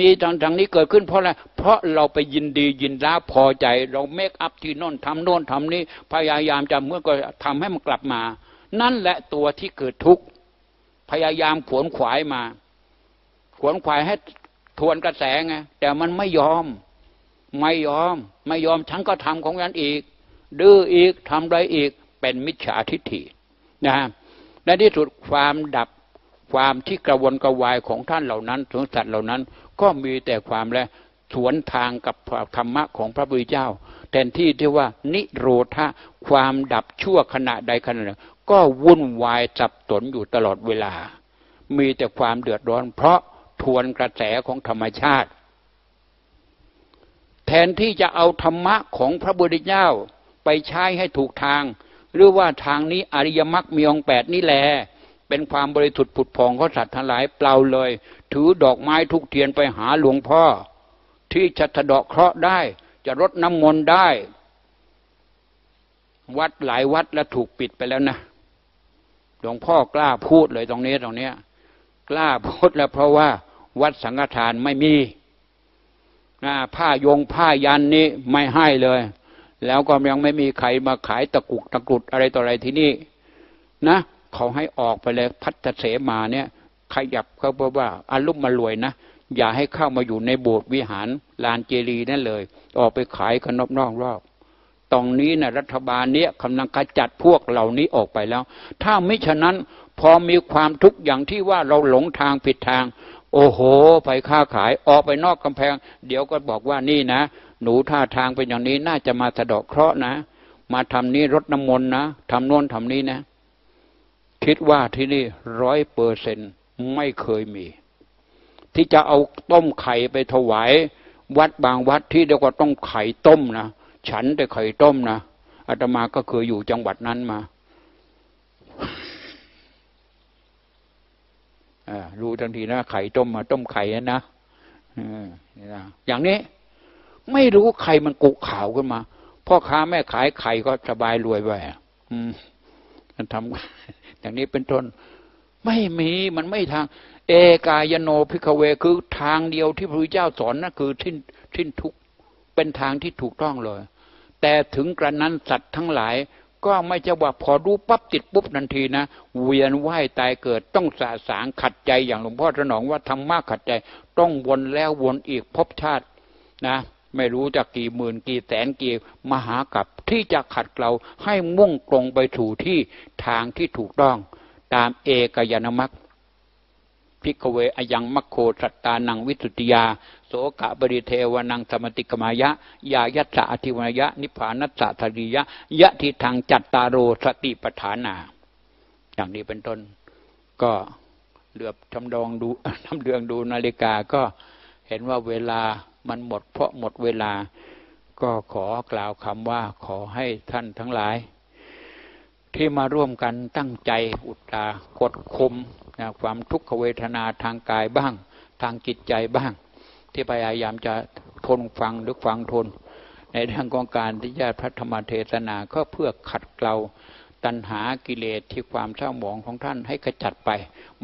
มีทางนี้เกิดขึ้นเพราะอะไรเพราะเราไปยินดียินร้าพอใจเราเมคอัพที่โน่นทำโน่นทำนี้พยายามจะเมื่อก็ทำให้มันกลับมานั่นแหละตัวที่เกิดทุกข์พยายามขวนขวายมาขวนขวายให้ทวนกระแสไงแต่มันไม่ยอมไม่ยอมไม่ยอมฉันก็ทำของฉันอีกดื้ออีกทำไรอีกเป็นมิจฉาทิฏฐินะฮะในที่สุดความดับความที่กระวนกระวายของท่านเหล่านั้นสงสัตว์เหล่านั้นก็มีแต่ความและสวนทางกับธรรมะของพระพุทธเจ้าแทนที่ที่ว่านิโรธะความดับชั่วขณะใดขณะหนึ่งก็วุ่นวายสับสนอยู่ตลอดเวลามีแต่ความเดือดร้อนเพราะทวนกระแสของธรรมชาติแทนที่จะเอาธรรมะของพระพุทธเจ้าไปใช้ให้ถูกทางหรือว่าทางนี้อริยมรรคมีองค์แปดนี่แหละเป็นความบริสุทธิ์ผุดผ่องของสัตว์ทั้งหลายเปล่าเลยถือดอกไม้ทุกเทียนไปหาหลวงพ่อที่จะสะเดาะเคราะห์ได้จะรดน้ำมนต์ได้วัดหลายวัดและถูกปิดไปแล้วนะหลวงพ่อกล้าพูดเลยตรงนี้ตรงเนี้ยกล้าพูดแล้วเพราะว่าวัดสังฆทานไม่มีนะผ้ายงผ้ายันนี้ไม่ให้เลยแล้วก็ยังไม่มีใครมาขายตะกุกตะกรุดอะไรต่ออะไรที่นี่นะเขาให้ออกไปเลยพัฒเสมาเนี่ยขยับเขาบอกว่าอารมณ์มารวยนะอย่าให้เข้ามาอยู่ในโบสถ์วิหารลานเจรีนั่นเลยออกไปขายขนมนอกรอบตรงนี้นะรัฐบาลเนี่ยกำลังขจัดพวกเหล่านี้ออกไปแล้วถ้าไม่ฉะนั้นพอมีความทุกข์อย่างที่ว่าเราหลงทางผิดทางโอ้โหไปค้าขายออกไปนอกกำแพงเดี๋ยวก็บอกว่านี่นะหนูท่าทางเป็นอย่างนี้น่าจะมาสะเดาะเคราะห์นะมาทำนี้รดน้ำมนต์นะทำโน่นทำนี้นะคิดว่าที่นี่ร้อยเปอร์เซนต์ไม่เคยมีที่จะเอาต้มไข่ไปถวายวัดบางวัดที่เดี๋ยวก็ต้องไข่ต้มนะฉันแต่ไข่ต้มนะอาตมาก็เคยอยู่จังหวัดนั้นมารู้ทันทีนะไข่ต้มมาต้มไข่นะอย่างนี้ไม่รู้ใครมันกุข่าวขึ้นมาพ่อค้าแม่ขายไข่ก็สบายรวยไปมันทำอย่างนี้เป็นต้นไม่มีมันไม่ทางเอกายโนภิกขเวคือทางเดียวที่พระพุทธเจ้าสอนนั่นคือทิ้นทิ้นทุกเป็นทางที่ถูกต้องเลยแต่ถึงกระนั้นสัตว์ทั้งหลายก็ไม่จะว่าพอรู้ปั๊บติดปุ๊บทันทีนะเวียนว่ายตายเกิดต้องสะสางขัดใจอย่างหลวงพ่อสนองว่าธรรมะขัดใจต้องวนแล้ววนอีกภพชาตินะไม่รู้จะกี่หมื่นกี่แสนกี่มหากาพย์ที่จะขัดเราให้มุ่งตรงไปถูที่ทางที่ถูกต้องตามเอกายนามรรคภิกขเวอยังมัคโคสัตตานังวิสุทธิยาโสกะบริเทวนังสมติกมายะยายัสสะอธิวนายะนิพพานัสสะทริยะยะทิทางจัตตาโรสติปัฏฐานา อย่างนี้เป็นต้นก็เหลือบทำดองดูทำเดืองดูนาฬิกาก็เห็นว่าเวลามันหมดเพราะหมดเวลาก็ขอกล่าวคำว่าขอให้ท่านทั้งหลายที่มาร่วมกันตั้งใจอุตส่าห์กดข่มนะความทุกขเวทนาทางกายบ้างทางจิตใจบ้างที่พยายามจะทนฟังหรือฟังทนในทางของการที่ญาติพระธรรมเทศนาก็เพื่อขัดเกลาตัณหากิเลสที่ความเศร้าหมองของท่านให้กระจัดไป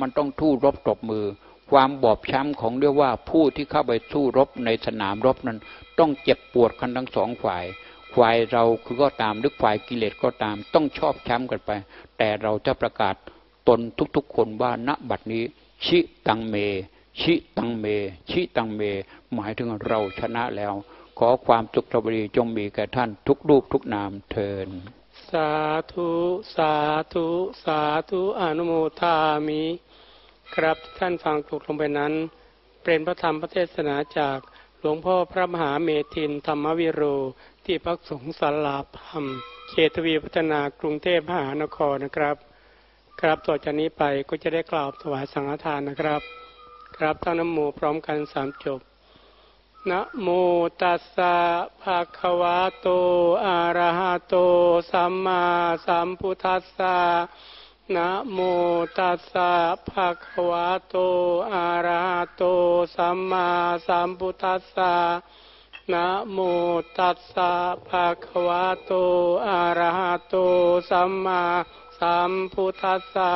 มันต้องทู่รบตบมือความบอบช้ำของเรียกว่าผู้ที่เข้าไปสู้รบในสนามรบนั้นต้องเจ็บปวดกันทั้งสองฝ่ายฝ่ายเราคือก็ตามหรือฝ่ายกิเลสก็ตามต้องชอบช้ำกันไปแต่เราจะประกาศตนทุกๆคนว่าณบัดนี้ชิตังเมชิตังเมชิตังเมหมายถึงเราชนะแล้วขอความสุขสบายจงมีแก่ท่านทุกรูปทุกนามเทินสาธุสาธุสาธุอนุโมทามิครับท่านฟังถูกลงไปนั้นเป็นพระธรรมพระเทศนาจากหลวงพ่อพระมหาเมธินธรรมวิโรที่พักสงฆ์ศาลาพรมเขตทวีพัฒนากรุงเทพมหานครนะครับครับต่อจากนี้ไปก็จะได้กล่าวถวายสังฆทานนะครับครับตั้งนะโมพร้อมกันสามจบนะโมตัสสะภะคะวะโตอะระหะโตสัมมาสัมพุทธัสสะนะโมตัสสะภะคะวะโตอะระหะโตสัมมาสัมพุทธัสสะนะโมตัสสะภะคะวะโตอะระหะโตสัมมาสัมพุทธัสสะ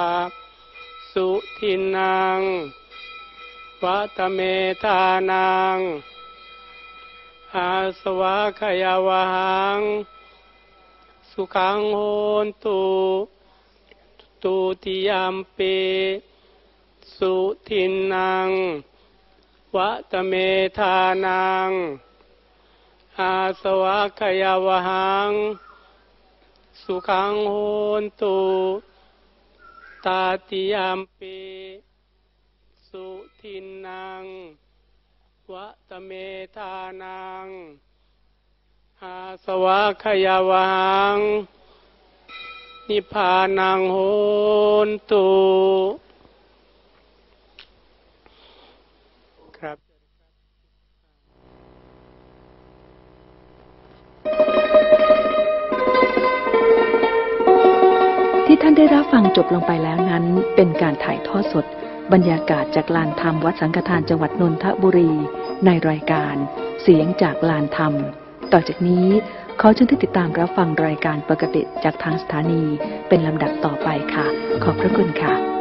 สุทินังวัตเมธานังอาสวะขยาวหังสุขังโหนตุตุติยัมปิสุทินังวัตเมธานังอาสวะขยาวหังสุขังโหนตุตาติยัมปิสุทินังวะตเมธานังอาสวะขยาวังนิพพานังโหนตุครับที่ท่านได้รับฟังจบลงไปแล้วนั้นเป็นการถ่ายทอดสดบรรยากาศจากลานธรรมวัดสังฆทานจังหวัดนนทบุรีในรายการเสียงจากลานธรรมต่อจากนี้ขอเชิญติดตามรับฟังรายการปกติจากทางสถานีเป็นลำดับต่อไปค่ะขอบพระคุณค่ะ